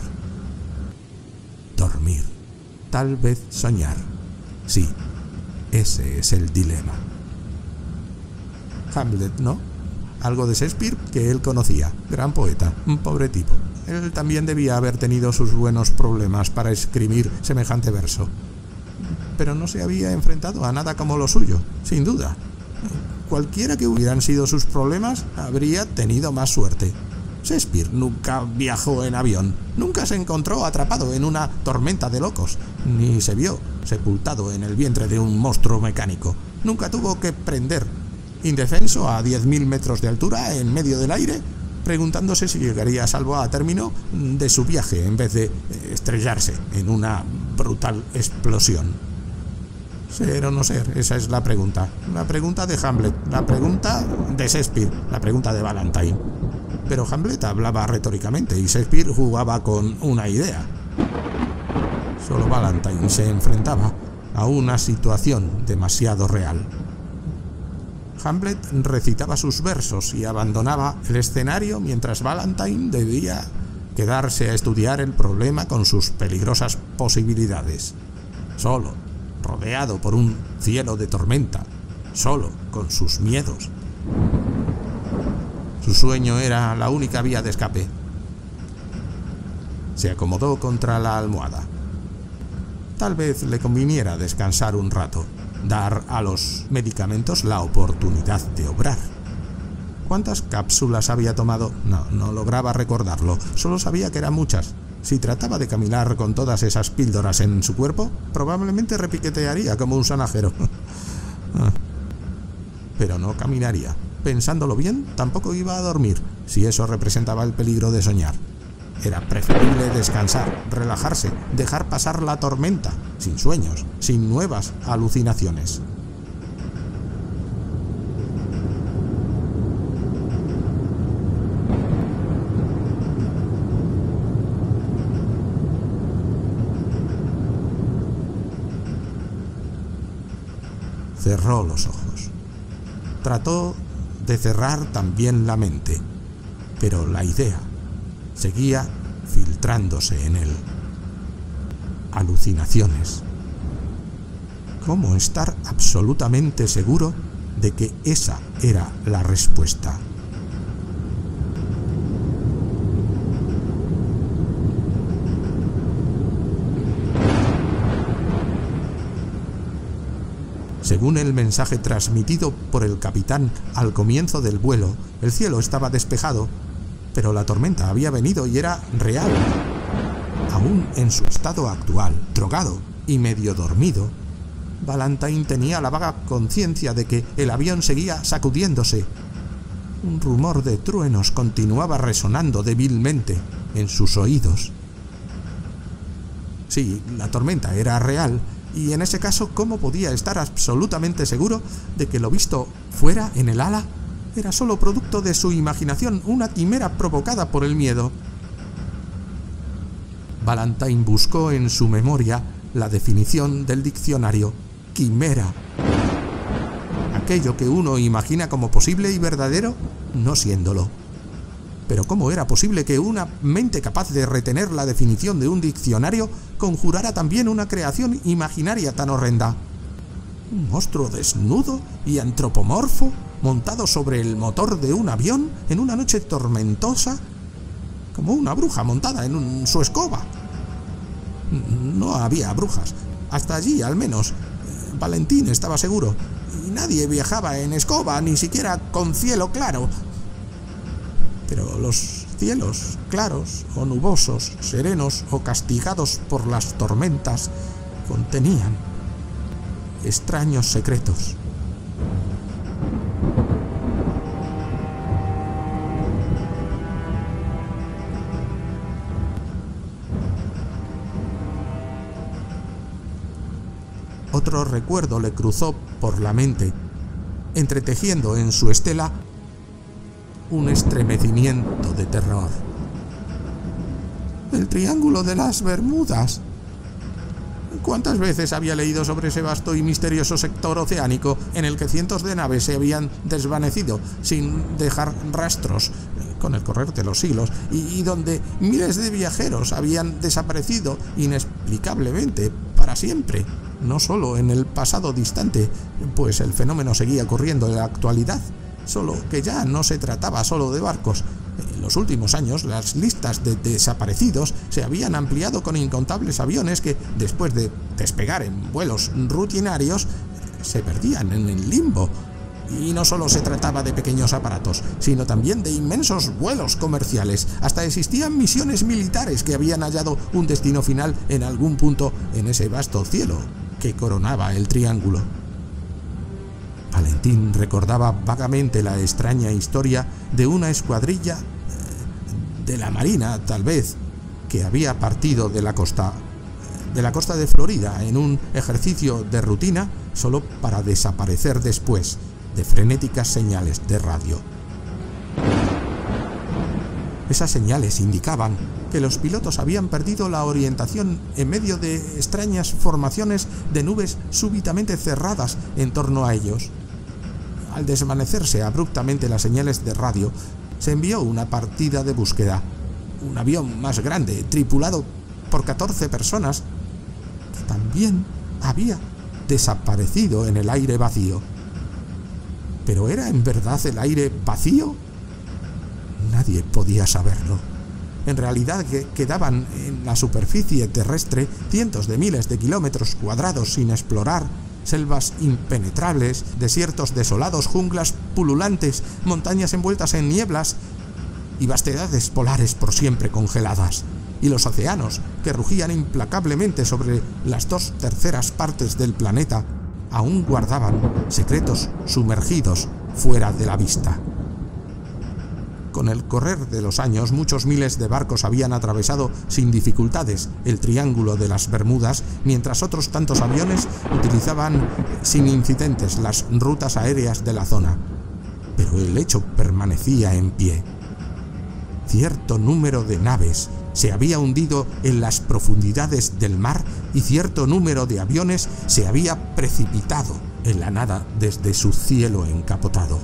Dormir, tal vez soñar. Sí, ese es el dilema. Hamlet, ¿no? Algo de Shakespeare que él conocía. Gran poeta, un pobre tipo. Él también debía haber tenido sus buenos problemas para escribir semejante verso. Pero no se había enfrentado a nada como lo suyo, sin duda. Cualquiera que hubieran sido sus problemas, habría tenido más suerte. Shakespeare nunca viajó en avión, nunca se encontró atrapado en una tormenta de locos, ni se vio sepultado en el vientre de un monstruo mecánico. Nunca tuvo que prender, indefenso a 10.000 metros de altura, en medio del aire, preguntándose si llegaría a salvo a término de su viaje en vez de estrellarse en una brutal explosión. Ser o no ser, esa es la pregunta. La pregunta de Hamlet, la pregunta de Shakespeare, la pregunta de Valentine. Pero Hamlet hablaba retóricamente y Shakespeare jugaba con una idea. Solo Valentine se enfrentaba a una situación demasiado real. Hamlet recitaba sus versos y abandonaba el escenario mientras Valentine debía quedarse a estudiar el problema con sus peligrosas posibilidades. Solo, rodeado por un cielo de tormenta, solo con sus miedos. Su sueño era la única vía de escape. Se acomodó contra la almohada. Tal vez le conviniera descansar un rato, dar a los medicamentos la oportunidad de obrar. ¿Cuántas cápsulas había tomado? No lograba recordarlo, solo sabía que eran muchas. Si trataba de caminar con todas esas píldoras en su cuerpo, probablemente repiquetearía como un sanajero. Pero no caminaría. Pensándolo bien, tampoco iba a dormir, si eso representaba el peligro de soñar. Era preferible descansar, relajarse, dejar pasar la tormenta, sin sueños, sin nuevas alucinaciones. Cerró los ojos. Trató de cerrar también la mente, pero la idea seguía filtrándose en él. Alucinaciones. ¿Cómo estar absolutamente seguro de que esa era la respuesta? Según el mensaje transmitido por el capitán al comienzo del vuelo, el cielo estaba despejado, pero la tormenta había venido y era real. Aún en su estado actual, drogado y medio dormido, Valentine tenía la vaga conciencia de que el avión seguía sacudiéndose. Un rumor de truenos continuaba resonando débilmente en sus oídos. Sí, la tormenta era real. Y en ese caso, ¿cómo podía estar absolutamente seguro de que lo visto fuera en el ala era solo producto de su imaginación, una quimera provocada por el miedo? Valentine buscó en su memoria la definición del diccionario: quimera. aquello que uno imagina como posible y verdadero, no siéndolo. Pero ¿cómo era posible que una mente capaz de retener la definición de un diccionario conjurara también una creación imaginaria tan horrenda? ¿Un monstruo desnudo y antropomorfo montado sobre el motor de un avión en una noche tormentosa? Como una bruja montada en su escoba. No había brujas, hasta allí al menos. Valentín estaba seguro, y nadie viajaba en escoba, ni siquiera con cielo claro. Pero los cielos claros o nubosos, serenos o castigados por las tormentas, contenían extraños secretos. Otro recuerdo le cruzó por la mente, entretejiendo en su estela un estremecimiento de terror. El Triángulo de las Bermudas. ¿Cuántas veces había leído sobre ese vasto y misterioso sector oceánico en el que cientos de naves se habían desvanecido sin dejar rastros con el correr de los siglos y donde miles de viajeros habían desaparecido inexplicablemente para siempre, no solo en el pasado distante, pues el fenómeno seguía ocurriendo en la actualidad? Solo que ya no se trataba solo de barcos. En los últimos años, las listas de desaparecidos se habían ampliado con incontables aviones que, después de despegar en vuelos rutinarios, se perdían en el limbo. Y no solo se trataba de pequeños aparatos, sino también de inmensos vuelos comerciales. Hasta existían misiones militares que habían hallado un destino final en algún punto en ese vasto cielo que coronaba el triángulo. Valentín recordaba vagamente la extraña historia de una escuadrilla de la Marina, tal vez, que había partido de la costa de Florida en un ejercicio de rutina solo para desaparecer después de frenéticas señales de radio. Esas señales indicaban que los pilotos habían perdido la orientación en medio de extrañas formaciones de nubes súbitamente cerradas en torno a ellos. Al desvanecerse abruptamente las señales de radio, se envió una partida de búsqueda. Un avión más grande, tripulado por 14 personas, que también había desaparecido en el aire vacío. ¿Pero era en verdad el aire vacío? Nadie podía saberlo. En realidad quedaban en la superficie terrestre cientos de miles de kilómetros cuadrados sin explorar, selvas impenetrables, desiertos desolados, junglas pululantes, montañas envueltas en nieblas y vastedades polares por siempre congeladas, y los océanos que rugían implacablemente sobre las 2/3 partes del planeta aún guardaban secretos sumergidos fuera de la vista. Con el correr de los años, muchos miles de barcos habían atravesado sin dificultades el Triángulo de las Bermudas, mientras otros tantos aviones utilizaban sin incidentes las rutas aéreas de la zona. Pero el hecho permanecía en pie. Cierto número de naves se había hundido en las profundidades del mar y cierto número de aviones se había precipitado en la nada desde su cielo encapotado.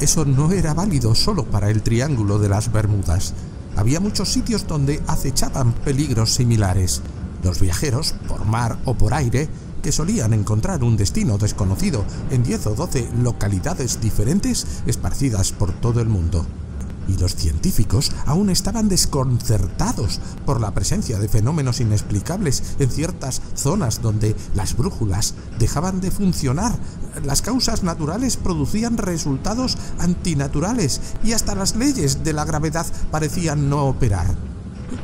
Eso no era válido solo para el Triángulo de las Bermudas. Había muchos sitios donde acechaban peligros similares. Los viajeros, por mar o por aire, que solían encontrar un destino desconocido en 10 o 12 localidades diferentes esparcidas por todo el mundo. Y los científicos aún estaban desconcertados por la presencia de fenómenos inexplicables en ciertas zonas donde las brújulas dejaban de funcionar, las causas naturales producían resultados antinaturales y hasta las leyes de la gravedad parecían no operar.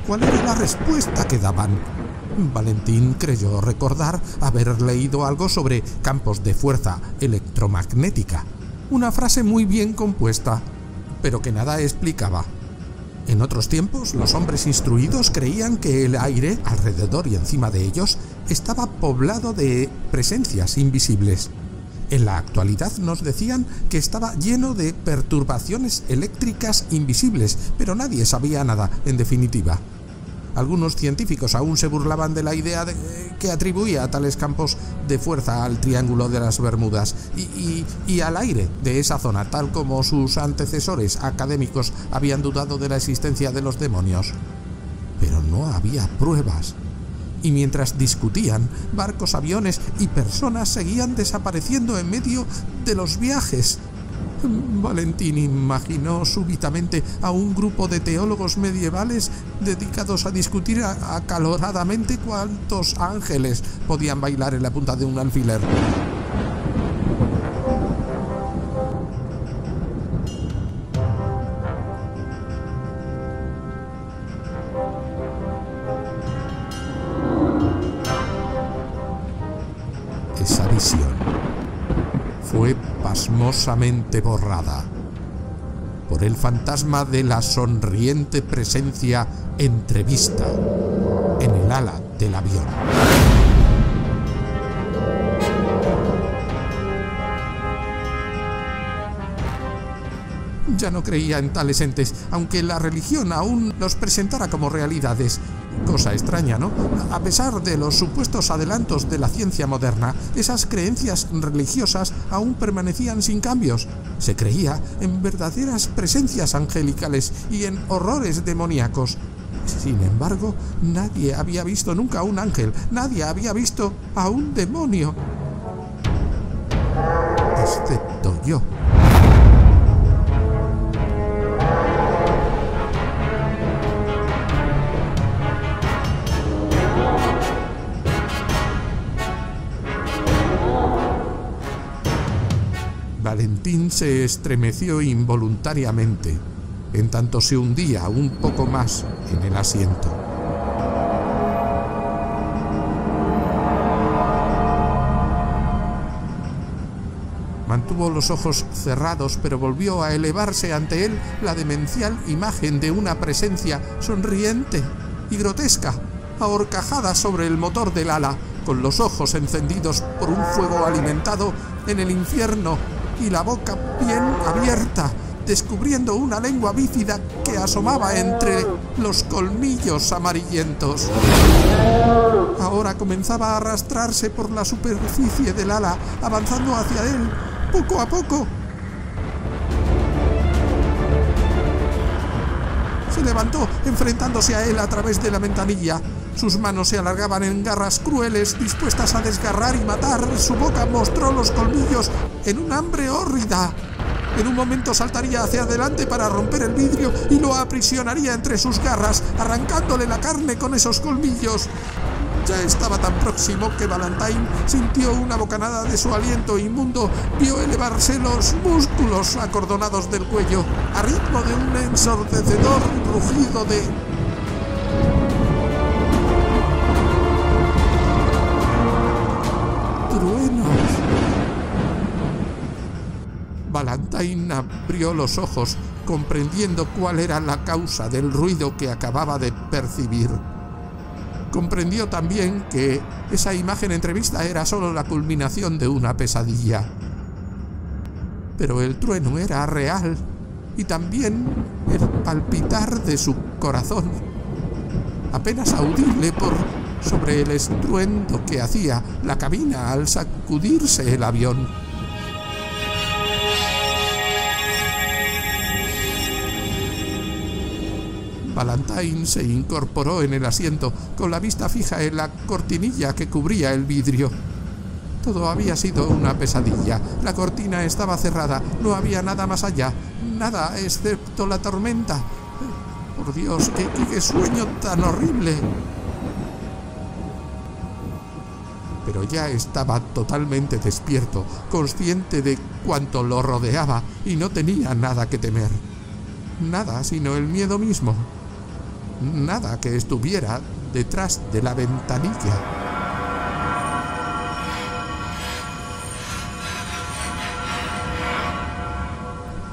¿Cuál era la respuesta que daban? Valentín creyó recordar haber leído algo sobre campos de fuerza electromagnética, una frase muy bien compuesta, pero que nada explicaba. En otros tiempos, los hombres instruidos creían que el aire, alrededor y encima de ellos, estaba poblado de presencias invisibles. En la actualidad nos decían que estaba lleno de perturbaciones eléctricas invisibles, pero nadie sabía nada, en definitiva. Algunos científicos aún se burlaban de la idea que atribuía a tales campos de fuerza al Triángulo de las Bermudas y al aire de esa zona, tal como sus antecesores académicos habían dudado de la existencia de los demonios. Pero no había pruebas. Y mientras discutían, barcos, aviones y personas seguían desapareciendo en medio de los viajes. Valentín imaginó súbitamente a un grupo de teólogos medievales dedicados a discutir acaloradamente cuántos ángeles podían bailar en la punta de un alfiler. Esa visión fue pasmosamente borrada por el fantasma de la sonriente presencia entrevista en el ala del avión. Ya no creía en tales entes, aunque la religión aún los presentara como realidades. Cosa extraña, ¿no? A pesar de los supuestos adelantos de la ciencia moderna, esas creencias religiosas aún permanecían sin cambios. Se creía en verdaderas presencias angelicales y en horrores demoníacos. Sin embargo, nadie había visto nunca a un ángel, nadie había visto a un demonio. Excepto yo. Valentín se estremeció involuntariamente, en tanto se hundía un poco más en el asiento. Mantuvo los ojos cerrados, pero volvió a elevarse ante él la demencial imagen de una presencia sonriente y grotesca, ahorcajada sobre el motor del ala, con los ojos encendidos por un fuego alimentado en el infierno, y la boca bien abierta, descubriendo una lengua bífida que asomaba entre los colmillos amarillentos. Ahora comenzaba a arrastrarse por la superficie del ala, avanzando hacia él, poco a poco. Se levantó, enfrentándose a él a través de la ventanilla. Sus manos se alargaban en garras crueles, dispuestas a desgarrar y matar. Su boca mostró los colmillos en un hambre hórrida. En un momento saltaría hacia adelante para romper el vidrio y lo aprisionaría entre sus garras, arrancándole la carne con esos colmillos. Ya estaba tan próximo que Valentine sintió una bocanada de su aliento inmundo, vio elevarse los músculos acordonados del cuello, a ritmo de un ensordecedor rugido de... Valentine abrió los ojos, comprendiendo cuál era la causa del ruido que acababa de percibir. Comprendió también que esa imagen entrevista era solo la culminación de una pesadilla. Pero el trueno era real, y también el palpitar de su corazón, apenas audible por sobre el estruendo que hacía la cabina al sacudirse el avión. Valentine se incorporó en el asiento, con la vista fija en la cortinilla que cubría el vidrio. Todo había sido una pesadilla. La cortina estaba cerrada, no había nada más allá, nada excepto la tormenta. Por Dios, qué sueño tan horrible. Pero ya estaba totalmente despierto, consciente de cuanto lo rodeaba, y no tenía nada que temer. Nada sino el miedo mismo. Nada que estuviera detrás de la ventanilla.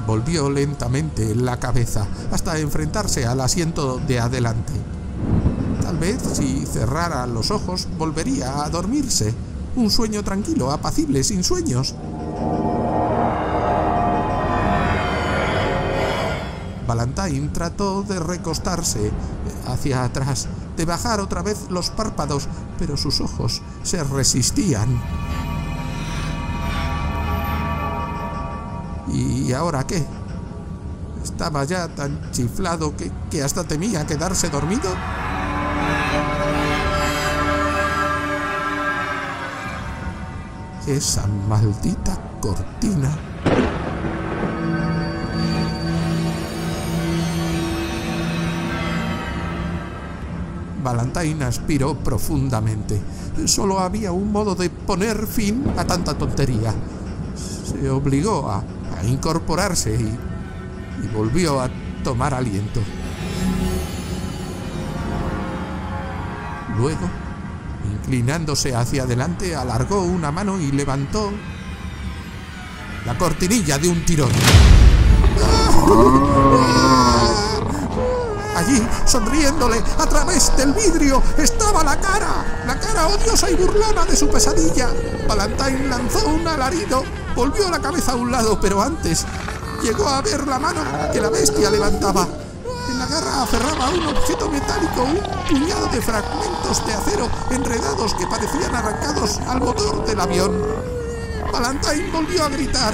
Volvió lentamente la cabeza hasta enfrentarse al asiento de adelante. Tal vez si cerrara los ojos volvería a dormirse. Un sueño tranquilo, apacible, sin sueños. Valentine trató de recostarse hacia atrás, de bajar otra vez los párpados, pero sus ojos se resistían. ¿Y ahora qué? Estaba ya tan chiflado que hasta temía quedarse dormido. Esa maldita cortina. Valentine aspiró profundamente. Solo había un modo de poner fin a tanta tontería. Se obligó a incorporarse y volvió a tomar aliento. Luego, inclinándose hacia adelante, alargó una mano y levantó la cortinilla de un tirón. Allí, sonriéndole a través del vidrio, estaba la cara odiosa y burlona de su pesadilla. Valentine lanzó un alarido, volvió la cabeza a un lado, pero antes llegó a ver la mano que la bestia levantaba. En la garra aferraba un objeto metálico, un puñado de fragmentos de acero enredados que parecían arrancados al motor del avión. Valentine volvió a gritar.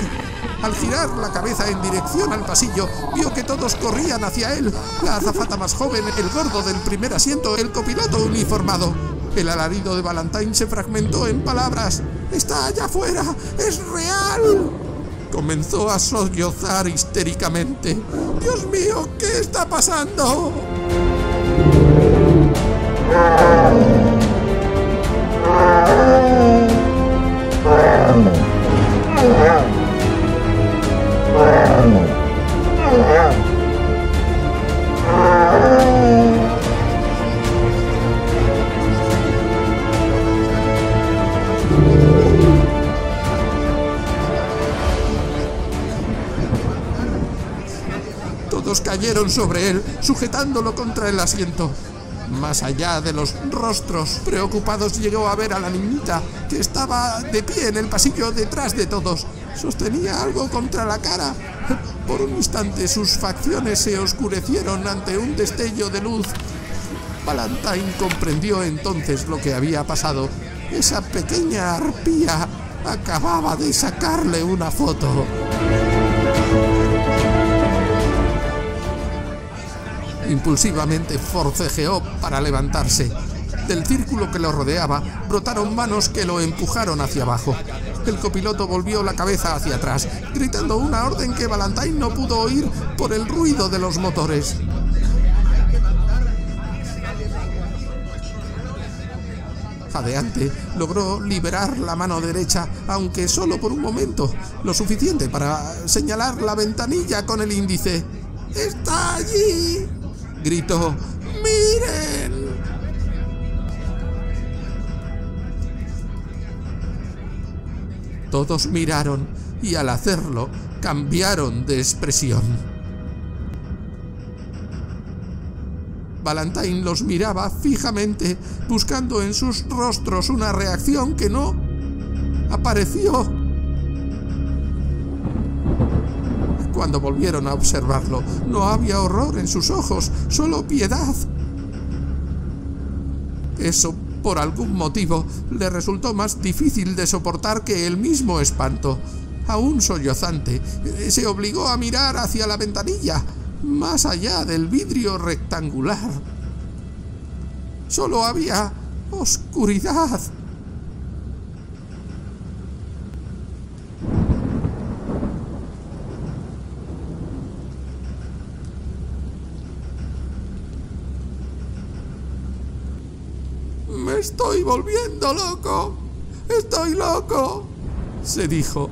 Al girar la cabeza en dirección al pasillo, vio que todos corrían hacia él. La azafata más joven, el gordo del primer asiento, el copiloto uniformado. El alarido de Valentine se fragmentó en palabras. ¡Está allá afuera! ¡Es real! Comenzó a sollozar histéricamente. ¡Dios mío! ¿Qué está pasando? Todos cayeron sobre él, sujetándolo contra el asiento. Más allá de los rostros preocupados llegó a ver a la niñita, que estaba de pie en el pasillo detrás de todos. Sostenía algo contra la cara. Por un instante sus facciones se oscurecieron ante un destello de luz. Valentine comprendió entonces lo que había pasado. Esa pequeña arpía acababa de sacarle una foto. Impulsivamente forcejeó para levantarse. Del círculo que lo rodeaba, brotaron manos que lo empujaron hacia abajo. El copiloto volvió la cabeza hacia atrás, gritando una orden que Valentine no pudo oír por el ruido de los motores. Jadeante, logró liberar la mano derecha, aunque solo por un momento, lo suficiente para señalar la ventanilla con el índice. ¡Está allí!, gritó. ¡Miren! Todos miraron y al hacerlo cambiaron de expresión. Valentine los miraba fijamente, buscando en sus rostros una reacción que no apareció. Cuando volvieron a observarlo, no había horror en sus ojos, solo piedad. Eso, por algún motivo, le resultó más difícil de soportar que el mismo espanto. Aún sollozante, se obligó a mirar hacia la ventanilla, más allá del vidrio rectangular. Solo había oscuridad. «¡Estoy volviendo loco! ¡Estoy loco!», se dijo.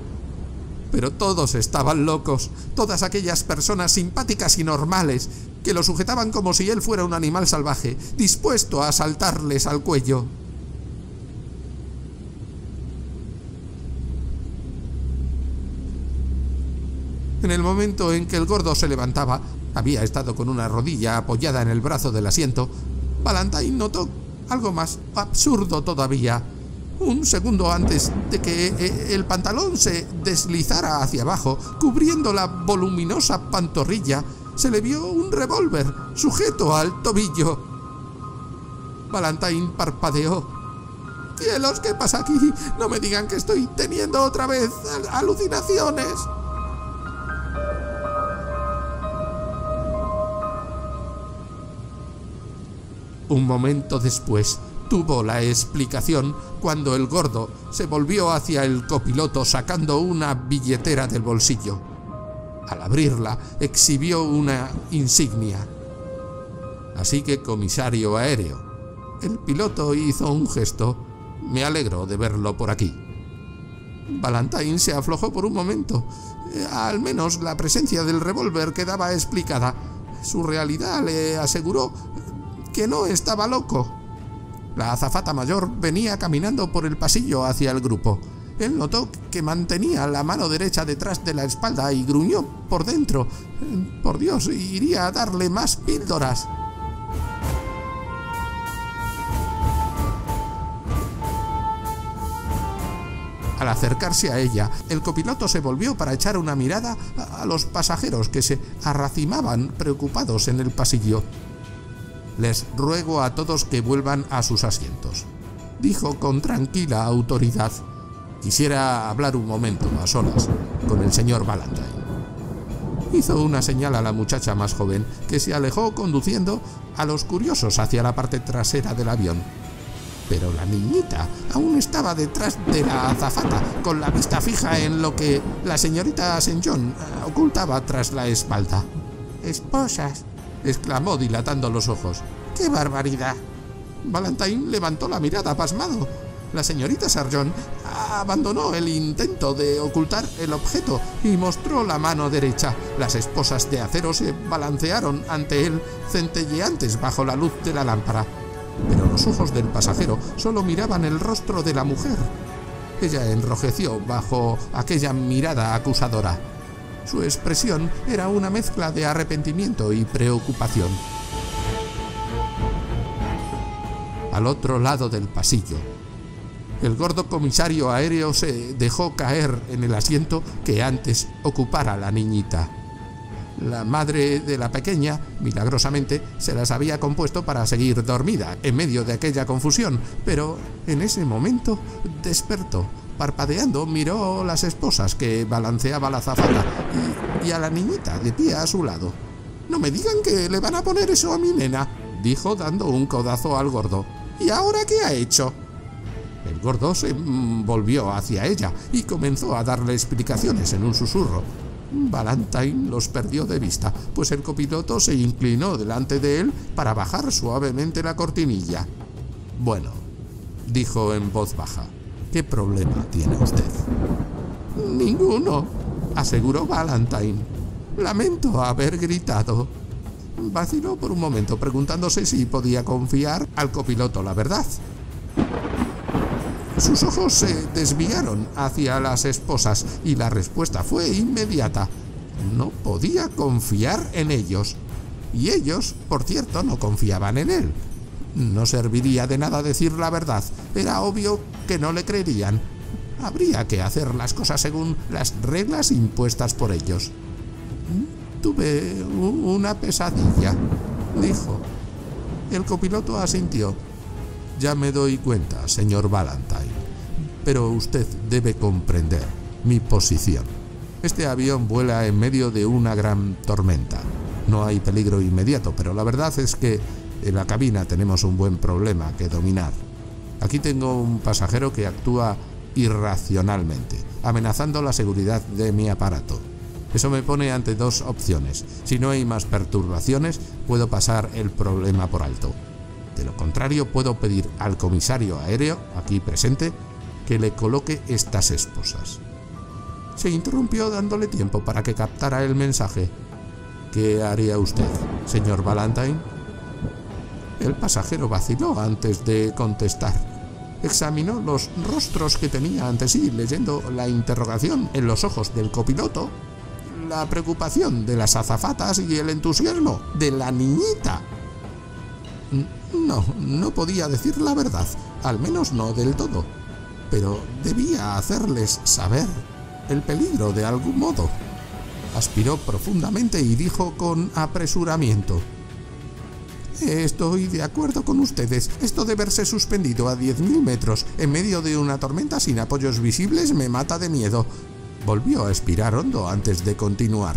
Pero todos estaban locos, todas aquellas personas simpáticas y normales, que lo sujetaban como si él fuera un animal salvaje, dispuesto a saltarles al cuello. En el momento en que el gordo se levantaba, había estado con una rodilla apoyada en el brazo del asiento, Valentine notó algo más absurdo todavía. Un segundo antes de que el pantalón se deslizara hacia abajo, cubriendo la voluminosa pantorrilla, se le vio un revólver sujeto al tobillo. Valentine parpadeó. —¡Cielos, qué pasa aquí! ¡No me digan que estoy teniendo otra vez alucinaciones! Un momento después tuvo la explicación cuando el gordo se volvió hacia el copiloto sacando una billetera del bolsillo. Al abrirla exhibió una insignia. —Así que comisario aéreo. El piloto hizo un gesto. —Me alegro de verlo por aquí. Valentine se aflojó por un momento. Al menos la presencia del revólver quedaba explicada. Su realidad le aseguró que no estaba loco. La azafata mayor venía caminando por el pasillo hacia el grupo. Él notó que mantenía la mano derecha detrás de la espalda y gruñó por dentro. Por Dios, iría a darle más píldoras. Al acercarse a ella, el copiloto se volvió para echar una mirada a los pasajeros que se arracimaban preocupados en el pasillo. «Les ruego a todos que vuelvan a sus asientos», dijo con tranquila autoridad. «Quisiera hablar un momento a solas con el señor Valentine». Hizo una señal a la muchacha más joven, que se alejó conduciendo a los curiosos hacia la parte trasera del avión. Pero la niñita aún estaba detrás de la azafata, con la vista fija en lo que la señorita St. John ocultaba tras la espalda. —¡Esposas! —exclamó dilatando los ojos—. ¡Qué barbaridad! Valentine levantó la mirada pasmado. La señorita St. John abandonó el intento de ocultar el objeto y mostró la mano derecha. Las esposas de acero se balancearon ante él, centelleantes bajo la luz de la lámpara. Pero los ojos del pasajero solo miraban el rostro de la mujer. Ella enrojeció bajo aquella mirada acusadora. Su expresión era una mezcla de arrepentimiento y preocupación. Al otro lado del pasillo, el gordo comisario aéreo se dejó caer en el asiento que antes ocupara la niñita. La madre de la pequeña, milagrosamente, se las había compuesto para seguir dormida en medio de aquella confusión, pero en ese momento despertó. Parpadeando miró las esposas que balanceaba la azafata y a la niñita de pie a su lado. —¡No me digan que le van a poner eso a mi nena! —dijo dando un codazo al gordo. —¿Y ahora qué ha hecho? El gordo se volvió hacia ella y comenzó a darle explicaciones en un susurro. Valentine los perdió de vista, pues el copiloto se inclinó delante de él para bajar suavemente la cortinilla. —Bueno —dijo en voz baja—, ¿qué problema tiene usted? —Ninguno —aseguró Valentine—. Lamento haber gritado. Vaciló por un momento preguntándose si podía confiar al copiloto la verdad. Sus ojos se desviaron hacia las esposas y la respuesta fue inmediata. No podía confiar en ellos. Y ellos, por cierto, no confiaban en él. No serviría de nada decir la verdad. Era obvio que no le creerían. Habría que hacer las cosas según las reglas impuestas por ellos. —Tuve una pesadilla —dijo. El copiloto asintió. —Ya me doy cuenta, señor Valentine, pero usted debe comprender mi posición. Este avión vuela en medio de una gran tormenta. No hay peligro inmediato, pero la verdad es que en la cabina tenemos un buen problema que dominar. Aquí tengo un pasajero que actúa irracionalmente, amenazando la seguridad de mi aparato. Eso me pone ante dos opciones. Si no hay más perturbaciones, puedo pasar el problema por alto. De lo contrario, puedo pedir al comisario aéreo, aquí presente, que le coloque estas esposas. Se interrumpió dándole tiempo para que captara el mensaje. —¿Qué haría usted, señor Valentine? El pasajero vaciló antes de contestar. Examinó los rostros que tenía ante sí, leyendo la interrogación en los ojos del copiloto, la preocupación de las azafatas y el entusiasmo de la niñita. No podía decir la verdad, al menos no del todo, pero debía hacerles saber el peligro de algún modo. Aspiró profundamente y dijo con apresuramiento: Estoy de acuerdo con ustedes. Esto de verse suspendido a 10.000 metros en medio de una tormenta sin apoyos visibles me mata de miedo. Volvió a expirar hondo antes de continuar.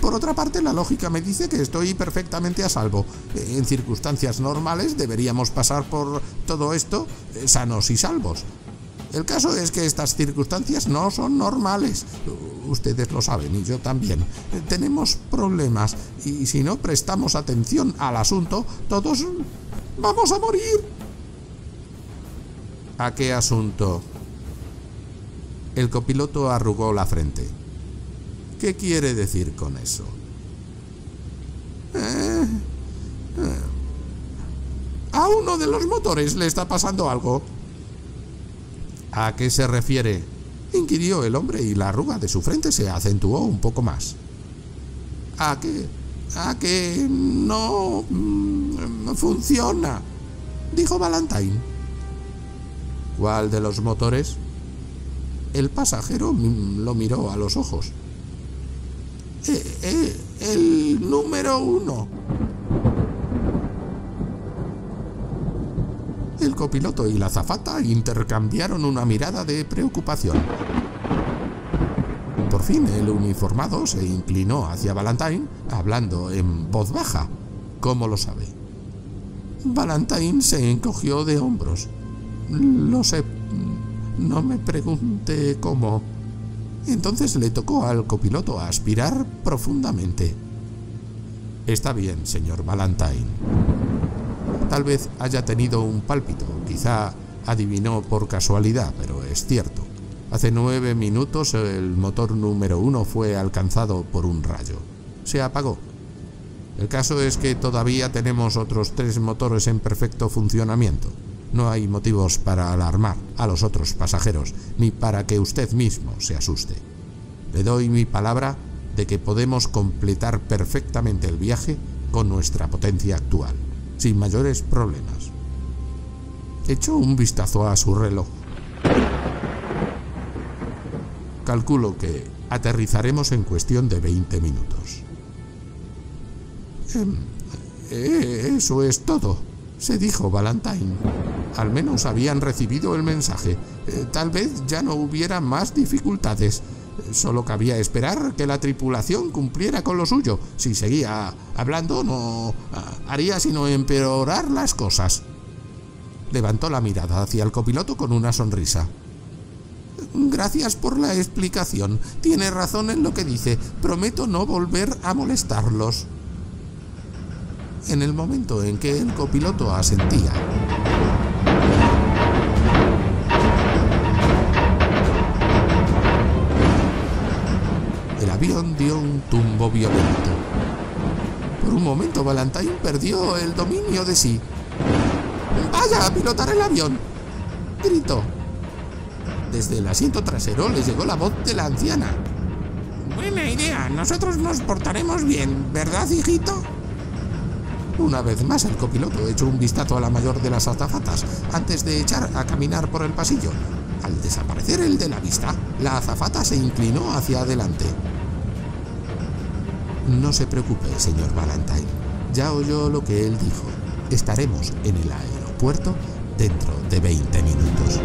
Por otra parte, la lógica me dice que estoy perfectamente a salvo. En circunstancias normales deberíamos pasar por todo esto sanos y salvos. El caso es que estas circunstancias no son normales. Ustedes lo saben y yo también. Tenemos problemas y si no prestamos atención al asunto, todos vamos a morir. ¿A qué asunto? El copiloto arrugó la frente. ¿Qué quiere decir con eso? A uno de los motores le está pasando algo. ¿A qué se refiere?, inquirió el hombre y la arruga de su frente se acentuó un poco más. A que no funciona, dijo Valentine. ¿Cuál de los motores? El pasajero lo miró a los ojos. El número 1. El copiloto y la azafata intercambiaron una mirada de preocupación. Por fin el uniformado se inclinó hacia Valentine, hablando en voz baja. ¿Cómo lo sabe? Valentine se encogió de hombros. Lo sé. No me pregunte cómo. Entonces le tocó al copiloto aspirar profundamente. Está bien, señor Valentine. Tal vez haya tenido un pálpito, quizá adivinó por casualidad, pero es cierto. Hace 9 minutos el motor número 1 fue alcanzado por un rayo. Se apagó. El caso es que todavía tenemos otros 3 motores en perfecto funcionamiento. No hay motivos para alarmar a los otros pasajeros, ni para que usted mismo se asuste. Le doy mi palabra de que podemos completar perfectamente el viaje con nuestra potencia actual, sin mayores problemas. Echó un vistazo a su reloj. Calculo que aterrizaremos en cuestión de 20 minutos. Eso es todo, se dijo Valentine. Al menos habían recibido el mensaje. Tal vez ya no hubiera más dificultades. Solo cabía esperar que la tripulación cumpliera con lo suyo. Si seguía hablando, no haría sino empeorar las cosas. Levantó la mirada hacia el copiloto con una sonrisa. Gracias por la explicación. Tiene razón en lo que dice. Prometo no volver a molestarlos. En el momento en que el copiloto asentía, el avión dio un tumbo violento. Por un momento Valentine perdió el dominio de sí. ¡Vaya a pilotar el avión!, gritó. Desde el asiento trasero le llegó la voz de la anciana. Buena idea, nosotros nos portaremos bien, ¿verdad, hijito? Una vez más el copiloto echó un vistazo a la mayor de las azafatas antes de echar a caminar por el pasillo. Al desaparecer el de la vista, la azafata se inclinó hacia adelante. No se preocupe, señor Valentine. Ya oyó lo que él dijo. Estaremos en el aeropuerto dentro de 20 minutos.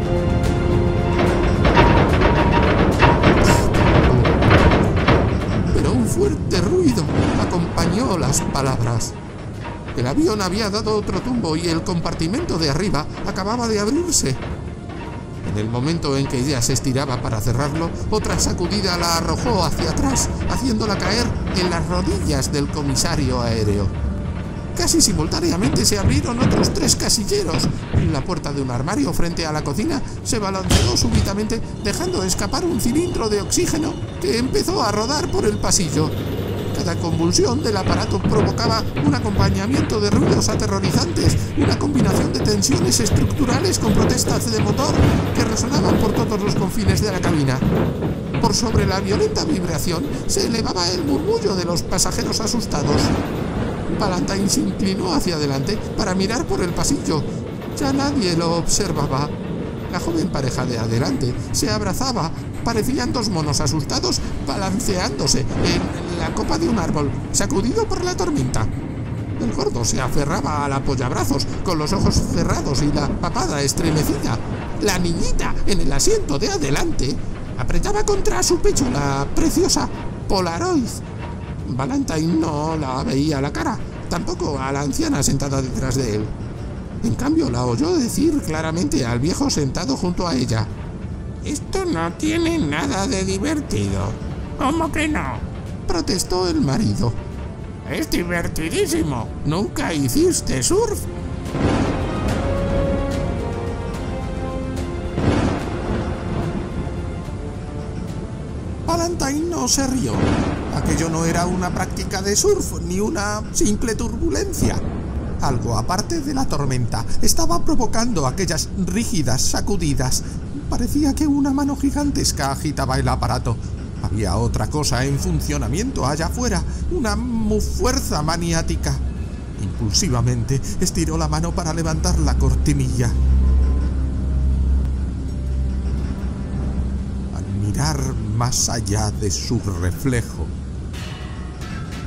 Pero un fuerte ruido acompañó las palabras. El avión había dado otro tumbo y el compartimento de arriba acababa de abrirse. En el momento en que ella se estiraba para cerrarlo, otra sacudida la arrojó hacia atrás, haciéndola caer en las rodillas del comisario aéreo. Casi simultáneamente se abrieron otros 3 casilleros. La puerta de un armario frente a la cocina se balanceó súbitamente, dejando escapar un cilindro de oxígeno que empezó a rodar por el pasillo. Cada convulsión del aparato provocaba un acompañamiento de ruidos aterrorizantes, una combinación de tensiones estructurales con protestas de motor que resonaban por todos los confines de la cabina. Por sobre la violenta vibración se elevaba el murmullo de los pasajeros asustados. Valentine se inclinó hacia adelante para mirar por el pasillo. Ya nadie lo observaba. La joven pareja de adelante se abrazaba. Parecían 2 monos asustados balanceándose en la copa de un árbol, sacudido por la tormenta. El gordo se aferraba al apoyabrazos con los ojos cerrados y la papada estremecida. La niñita en el asiento de adelante apretaba contra su pecho la preciosa Polaroid. Valentine no la veía a la cara, tampoco a la anciana sentada detrás de él. En cambio, la oyó decir claramente al viejo sentado junto a ella: «Esto no tiene nada de divertido». «¿Cómo que no?», protestó el marido. «Es divertidísimo. ¿Nunca hiciste surf?». Valentine no se rió. Aquello no era una práctica de surf ni una simple turbulencia. Algo aparte de la tormenta estaba provocando aquellas rígidas sacudidas. Parecía que una mano gigantesca agitaba el aparato. Había otra cosa en funcionamiento allá afuera, una fuerza maniática. Impulsivamente estiró la mano para levantar la cortinilla. Al mirar más allá de su reflejo,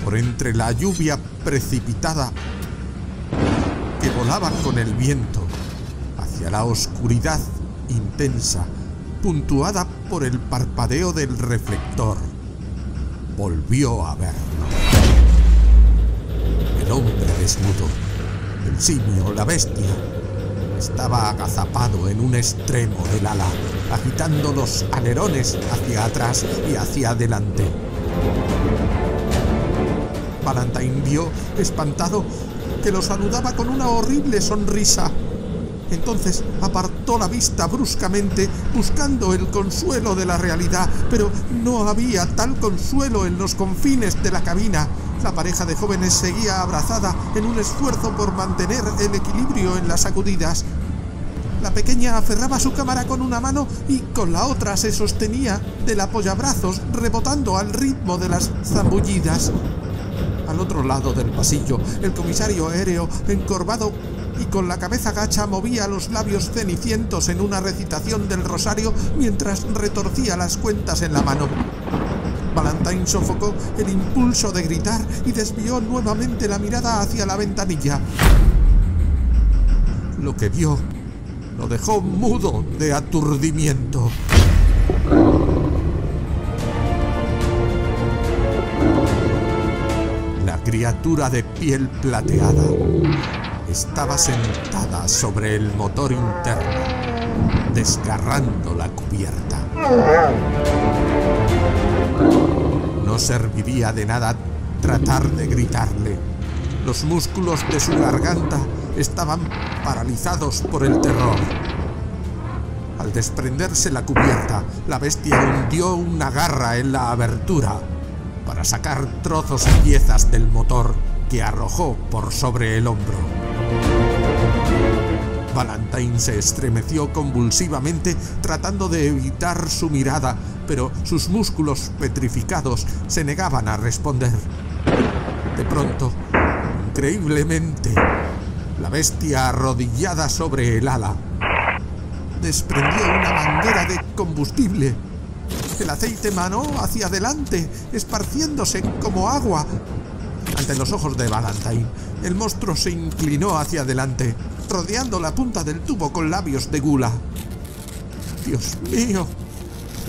por entre la lluvia precipitada que volaba con el viento, hacia la oscuridad intensa, puntuada por el parpadeo del reflector, volvió a verlo. El hombre desnudo, el simio, la bestia, estaba agazapado en un extremo del ala, agitando los alerones hacia atrás y hacia adelante. Valentine vio, espantado, que lo saludaba con una horrible sonrisa. Entonces apartó la vista bruscamente, buscando el consuelo de la realidad, pero no había tal consuelo en los confines de la cabina. La pareja de jóvenes seguía abrazada en un esfuerzo por mantener el equilibrio en las sacudidas. La pequeña aferraba su cámara con una mano y con la otra se sostenía del apoyabrazos, rebotando al ritmo de las zambullidas. Al otro lado del pasillo, el comisario aéreo, encorvado y con la cabeza gacha, movía los labios cenicientos en una recitación del rosario mientras retorcía las cuentas en la mano. Valentine sofocó el impulso de gritar y desvió nuevamente la mirada hacia la ventanilla. Lo que vio lo dejó mudo de aturdimiento. La criatura de piel plateada estaba sentada sobre el motor interno, desgarrando la cubierta. No serviría de nada tratar de gritarle. Los músculos de su garganta estaban paralizados por el terror. Al desprenderse la cubierta, la bestia hundió una garra en la abertura para sacar trozos y piezas del motor que arrojó por sobre el hombro. Valentine se estremeció convulsivamente tratando de evitar su mirada, pero sus músculos petrificados se negaban a responder. De pronto, increíblemente, la bestia arrodillada sobre el ala desprendió una manguera de combustible. El aceite emanó hacia adelante, esparciéndose como agua. Ante los ojos de Valentine, el monstruo se inclinó hacia adelante, rodeando la punta del tubo con labios de gula. ¡Dios mío!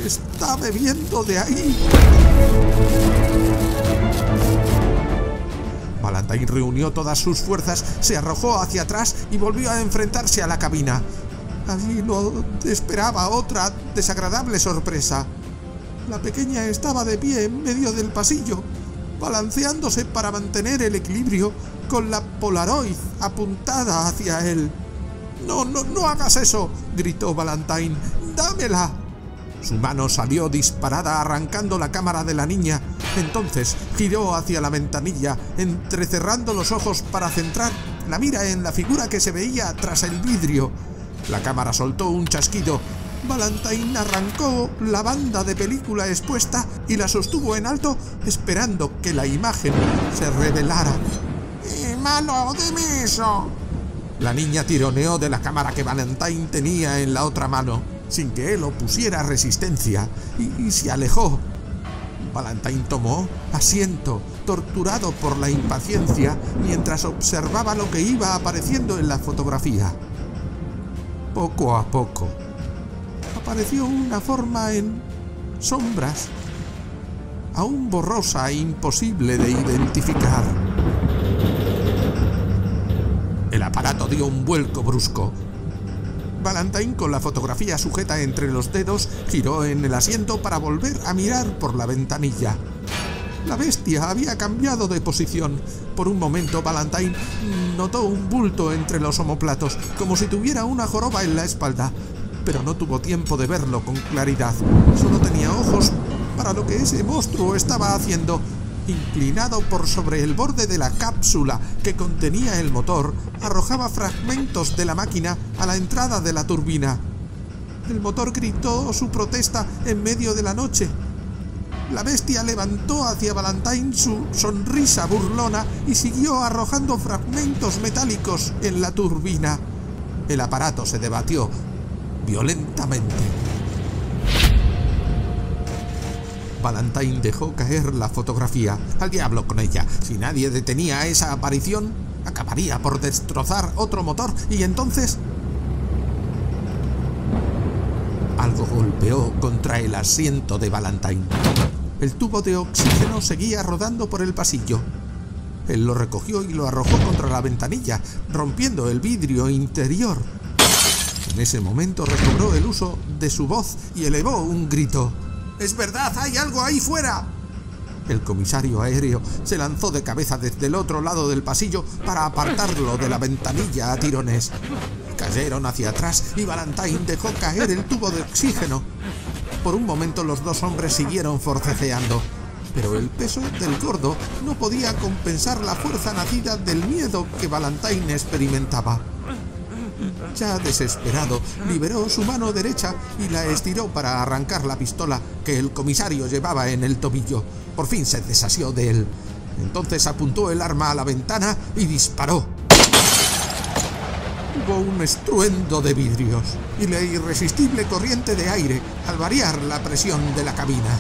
¡Está bebiendo de ahí! Valentine reunió todas sus fuerzas, se arrojó hacia atrás y volvió a enfrentarse a la cabina. Allí lo esperaba otra desagradable sorpresa. La pequeña estaba de pie en medio del pasillo, balanceándose para mantener el equilibrio, con la Polaroid apuntada hacia él. «¡No, no, no hagas eso!», gritó Valentine. «¡Dámela!». Su mano salió disparada, arrancando la cámara de la niña. Entonces giró hacia la ventanilla, entrecerrando los ojos para centrar la mira en la figura que se veía tras el vidrio. La cámara soltó un chasquido. Valentine arrancó la banda de película expuesta y la sostuvo en alto, esperando que la imagen se revelara. «¡Malo, deme eso!». La niña tironeó de la cámara que Valentine tenía en la otra mano, sin que él opusiera resistencia, y se alejó. Valentine tomó asiento, torturado por la impaciencia, mientras observaba lo que iba apareciendo en la fotografía. Poco a poco, apareció una forma en sombras, aún borrosa e imposible de identificar. El aparato dio un vuelco brusco. Valentine, con la fotografía sujeta entre los dedos, giró en el asiento para volver a mirar por la ventanilla. La bestia había cambiado de posición. Por un momento Valentine notó un bulto entre los omoplatos, como si tuviera una joroba en la espalda, pero no tuvo tiempo de verlo con claridad. Solo tenía ojos para lo que ese monstruo estaba haciendo, inclinado por sobre el borde de la cápsula que contenía el motor. Arrojaba fragmentos de la máquina a la entrada de la turbina. El motor gritó su protesta en medio de la noche. La bestia levantó hacia Valentine su sonrisa burlona y siguió arrojando fragmentos metálicos en la turbina. El aparato se debatió violentamente. Valentine dejó caer la fotografía. Al diablo con ella. Si nadie detenía esa aparición, acabaría por destrozar otro motor, y entonces... Algo golpeó contra el asiento de Valentine. El tubo de oxígeno seguía rodando por el pasillo. Él lo recogió y lo arrojó contra la ventanilla, rompiendo el vidrio interior. En ese momento recobró el uso de su voz y elevó un grito. ¡Es verdad! ¡Hay algo ahí fuera! El comisario aéreo se lanzó de cabeza desde el otro lado del pasillo para apartarlo de la ventanilla a tirones. Cayeron hacia atrás y Valentine dejó caer el tubo de oxígeno. Por un momento los dos hombres siguieron forcejeando, pero el peso del gordo no podía compensar la fuerza nacida del miedo que Valentine experimentaba. Ya desesperado, liberó su mano derecha y la estiró para arrancar la pistola que el comisario llevaba en el tobillo. Por fin se desasió de él. Entonces apuntó el arma a la ventana y disparó. Hubo un estruendo de vidrios y la irresistible corriente de aire al variar la presión de la cabina.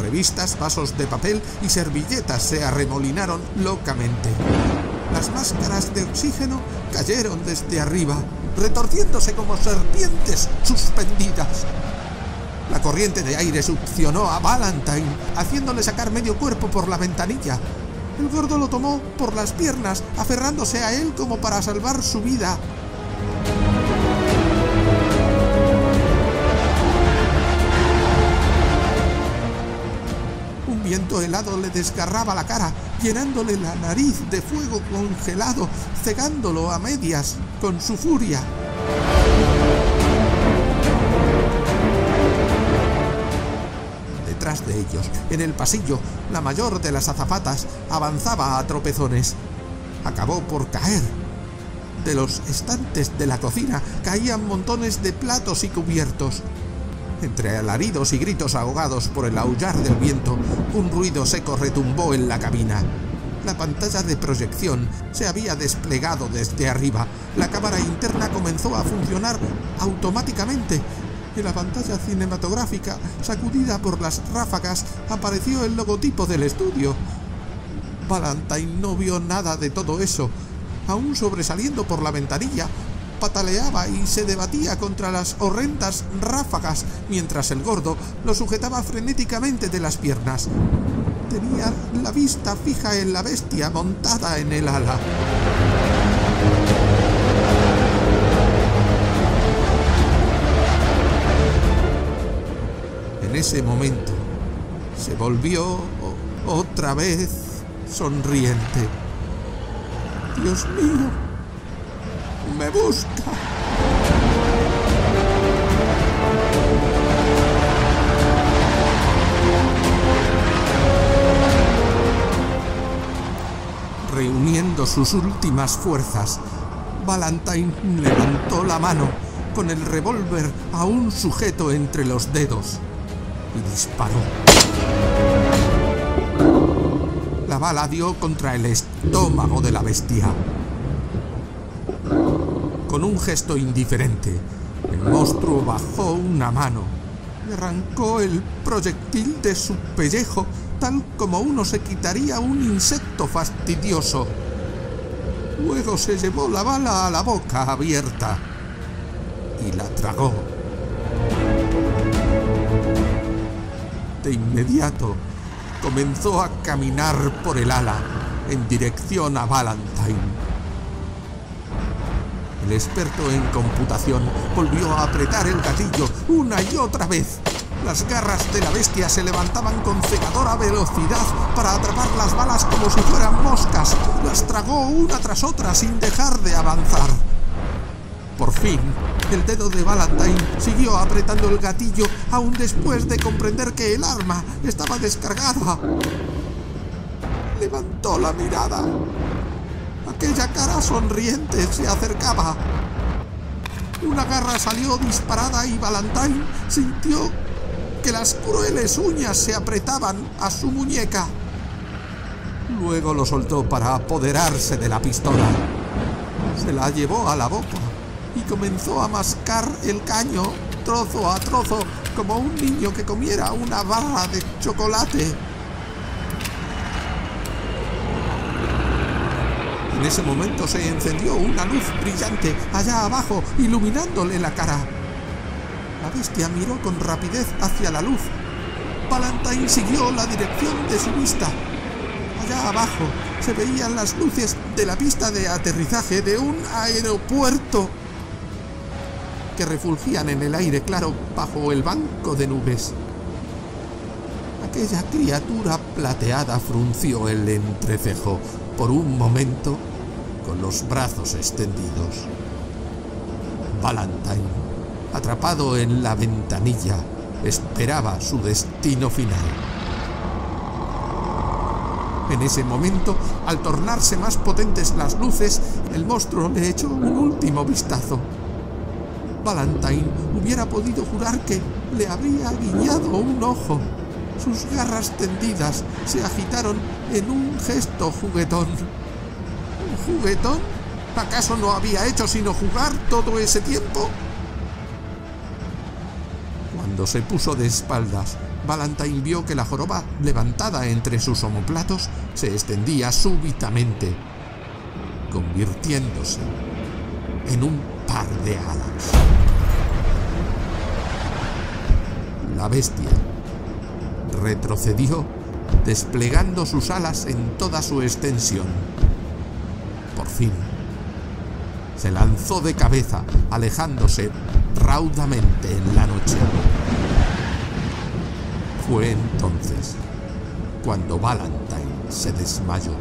Revistas, vasos de papel y servilletas se arremolinaron locamente. Las máscaras de oxígeno cayeron desde arriba, retorciéndose como serpientes suspendidas. La corriente de aire succionó a Valentine, haciéndole sacar medio cuerpo por la ventanilla. El gordo lo tomó por las piernas, aferrándose a él como para salvar su vida. Un viento helado le desgarraba la cara, llenándole la nariz de fuego congelado, cegándolo a medias con su furia. Detrás de ellos, en el pasillo, la mayor de las azafatas avanzaba a tropezones. Acabó por caer. De los estantes de la cocina caían montones de platos y cubiertos. Entre alaridos y gritos ahogados por el aullar del viento, un ruido seco retumbó en la cabina. La pantalla de proyección se había desplegado desde arriba. La cámara interna comenzó a funcionar automáticamente. En la pantalla cinematográfica, sacudida por las ráfagas, apareció el logotipo del estudio. Valentine no vio nada de todo eso. Aún sobresaliendo por la ventanilla, pataleaba y se debatía contra las horrendas ráfagas, mientras el gordo lo sujetaba frenéticamente de las piernas. Tenía la vista fija en la bestia montada en el ala. En ese momento se volvió otra vez sonriente. ¡Dios mío! ¡Me busca! Reuniendo sus últimas fuerzas, Valentine levantó la mano con el revólver aún sujeto entre los dedos y disparó. La bala dio contra el estómago de la bestia. Con un gesto indiferente, el monstruo bajó una mano, Me arrancó el proyectil de su pellejo, tal como uno se quitaría un insecto fastidioso. Luego se llevó la bala a la boca abierta y la tragó. De inmediato comenzó a caminar por el ala en dirección a Valentine. El experto en computación volvió a apretar el gatillo una y otra vez. Las garras de la bestia se levantaban con cegadora velocidad para atrapar las balas como si fueran moscas. Las tragó una tras otra sin dejar de avanzar. Por fin, el dedo de Valentine siguió apretando el gatillo aún después de comprender que el arma estaba descargada. Levantó la mirada. Aquella cara sonriente se acercaba. Una garra salió disparada y Valentine sintió que las crueles uñas se apretaban a su muñeca. Luego lo soltó para apoderarse de la pistola. Se la llevó a la boca y comenzó a mascar el caño trozo a trozo como un niño que comiera una barra de chocolate. En ese momento se encendió una luz brillante allá abajo, iluminándole la cara. La bestia miró con rapidez hacia la luz. Valentine siguió la dirección de su vista. Allá abajo se veían las luces de la pista de aterrizaje de un aeropuerto que refulgían en el aire claro bajo el banco de nubes. Aquella criatura plateada frunció el entrecejo por un momento con los brazos extendidos. Valentine, atrapado en la ventanilla, esperaba su destino final. En ese momento, al tornarse más potentes las luces, el monstruo le echó un último vistazo. Valentine hubiera podido jurar que le habría guiñado un ojo. Sus garras tendidas se agitaron en un gesto juguetón. ¿Un juguetón? ¿Acaso no había hecho sino jugar todo ese tiempo? Cuando se puso de espaldas, Valentine vio que la joroba, levantada entre sus omoplatos, se extendía súbitamente, convirtiéndose en un par de alas. La bestia retrocedió, desplegando sus alas en toda su extensión. Por fin, se lanzó de cabeza, alejándose raudamente en la noche. Fue entonces cuando Valentine se desmayó.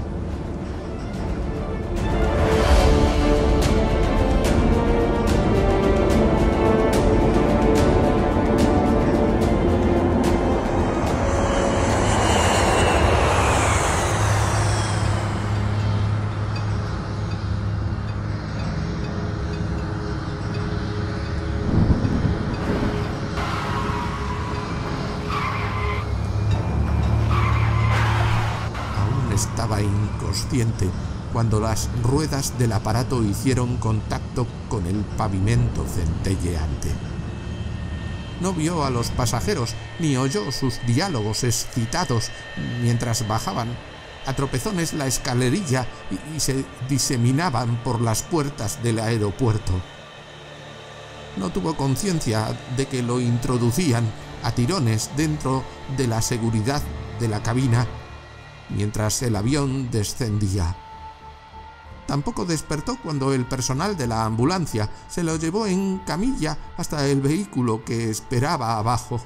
Cuando las ruedas del aparato hicieron contacto con el pavimento centelleante. No vio a los pasajeros ni oyó sus diálogos excitados mientras bajaban a tropezones la escalerilla y se diseminaban por las puertas del aeropuerto. No tuvo conciencia de que lo introducían a tirones dentro de la seguridad de la cabina mientras el avión descendía. Tampoco despertó cuando el personal de la ambulancia se lo llevó en camilla hasta el vehículo que esperaba abajo.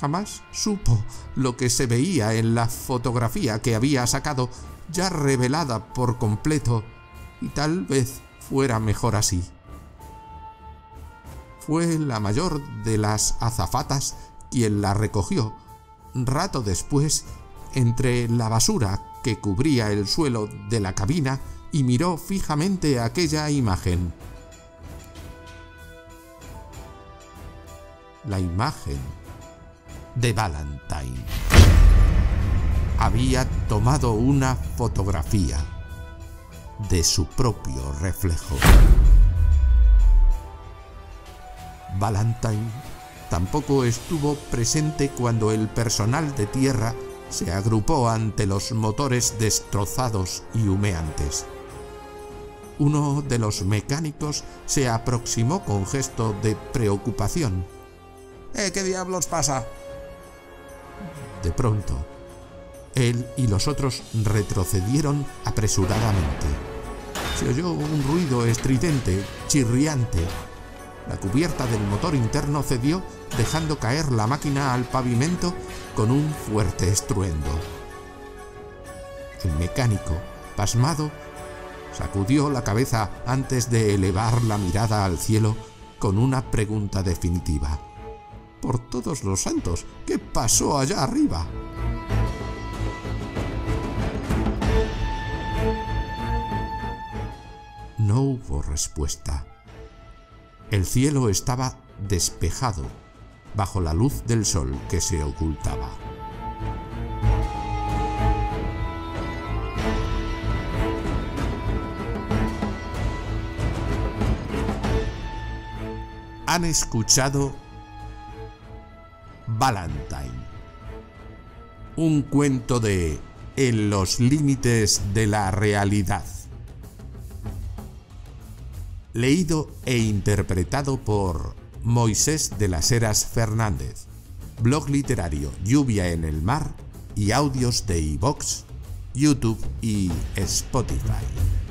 Jamás supo lo que se veía en la fotografía que había sacado, ya revelada por completo, y tal vez fuera mejor así. Fue la mayor de las azafatas quien la recogió, rato después, entre la basura que cubría el suelo de la cabina, y miró fijamente aquella imagen. La imagen de Valentine. Había tomado una fotografía de su propio reflejo. Valentine tampoco estuvo presente cuando el personal de tierra se agrupó ante los motores destrozados y humeantes. Uno de los mecánicos se aproximó con gesto de preocupación. ¿Qué diablos pasa? De pronto, él y los otros retrocedieron apresuradamente. Se oyó un ruido estridente, chirriante. La cubierta del motor interno cedió, dejando caer la máquina al pavimento con un fuerte estruendo. El mecánico, pasmado, sacudió la cabeza antes de elevar la mirada al cielo con una pregunta definitiva. «¡Por todos los santos! ¿Qué pasó allá arriba?». No hubo respuesta. El cielo estaba despejado bajo la luz del sol que se ocultaba. Han escuchado Valentine, un cuento de En los límites de la realidad, leído e interpretado por Moisés de las Heras Fernández, blog literario Lluvia en el Mar y audios de Ivoox, YouTube y Spotify.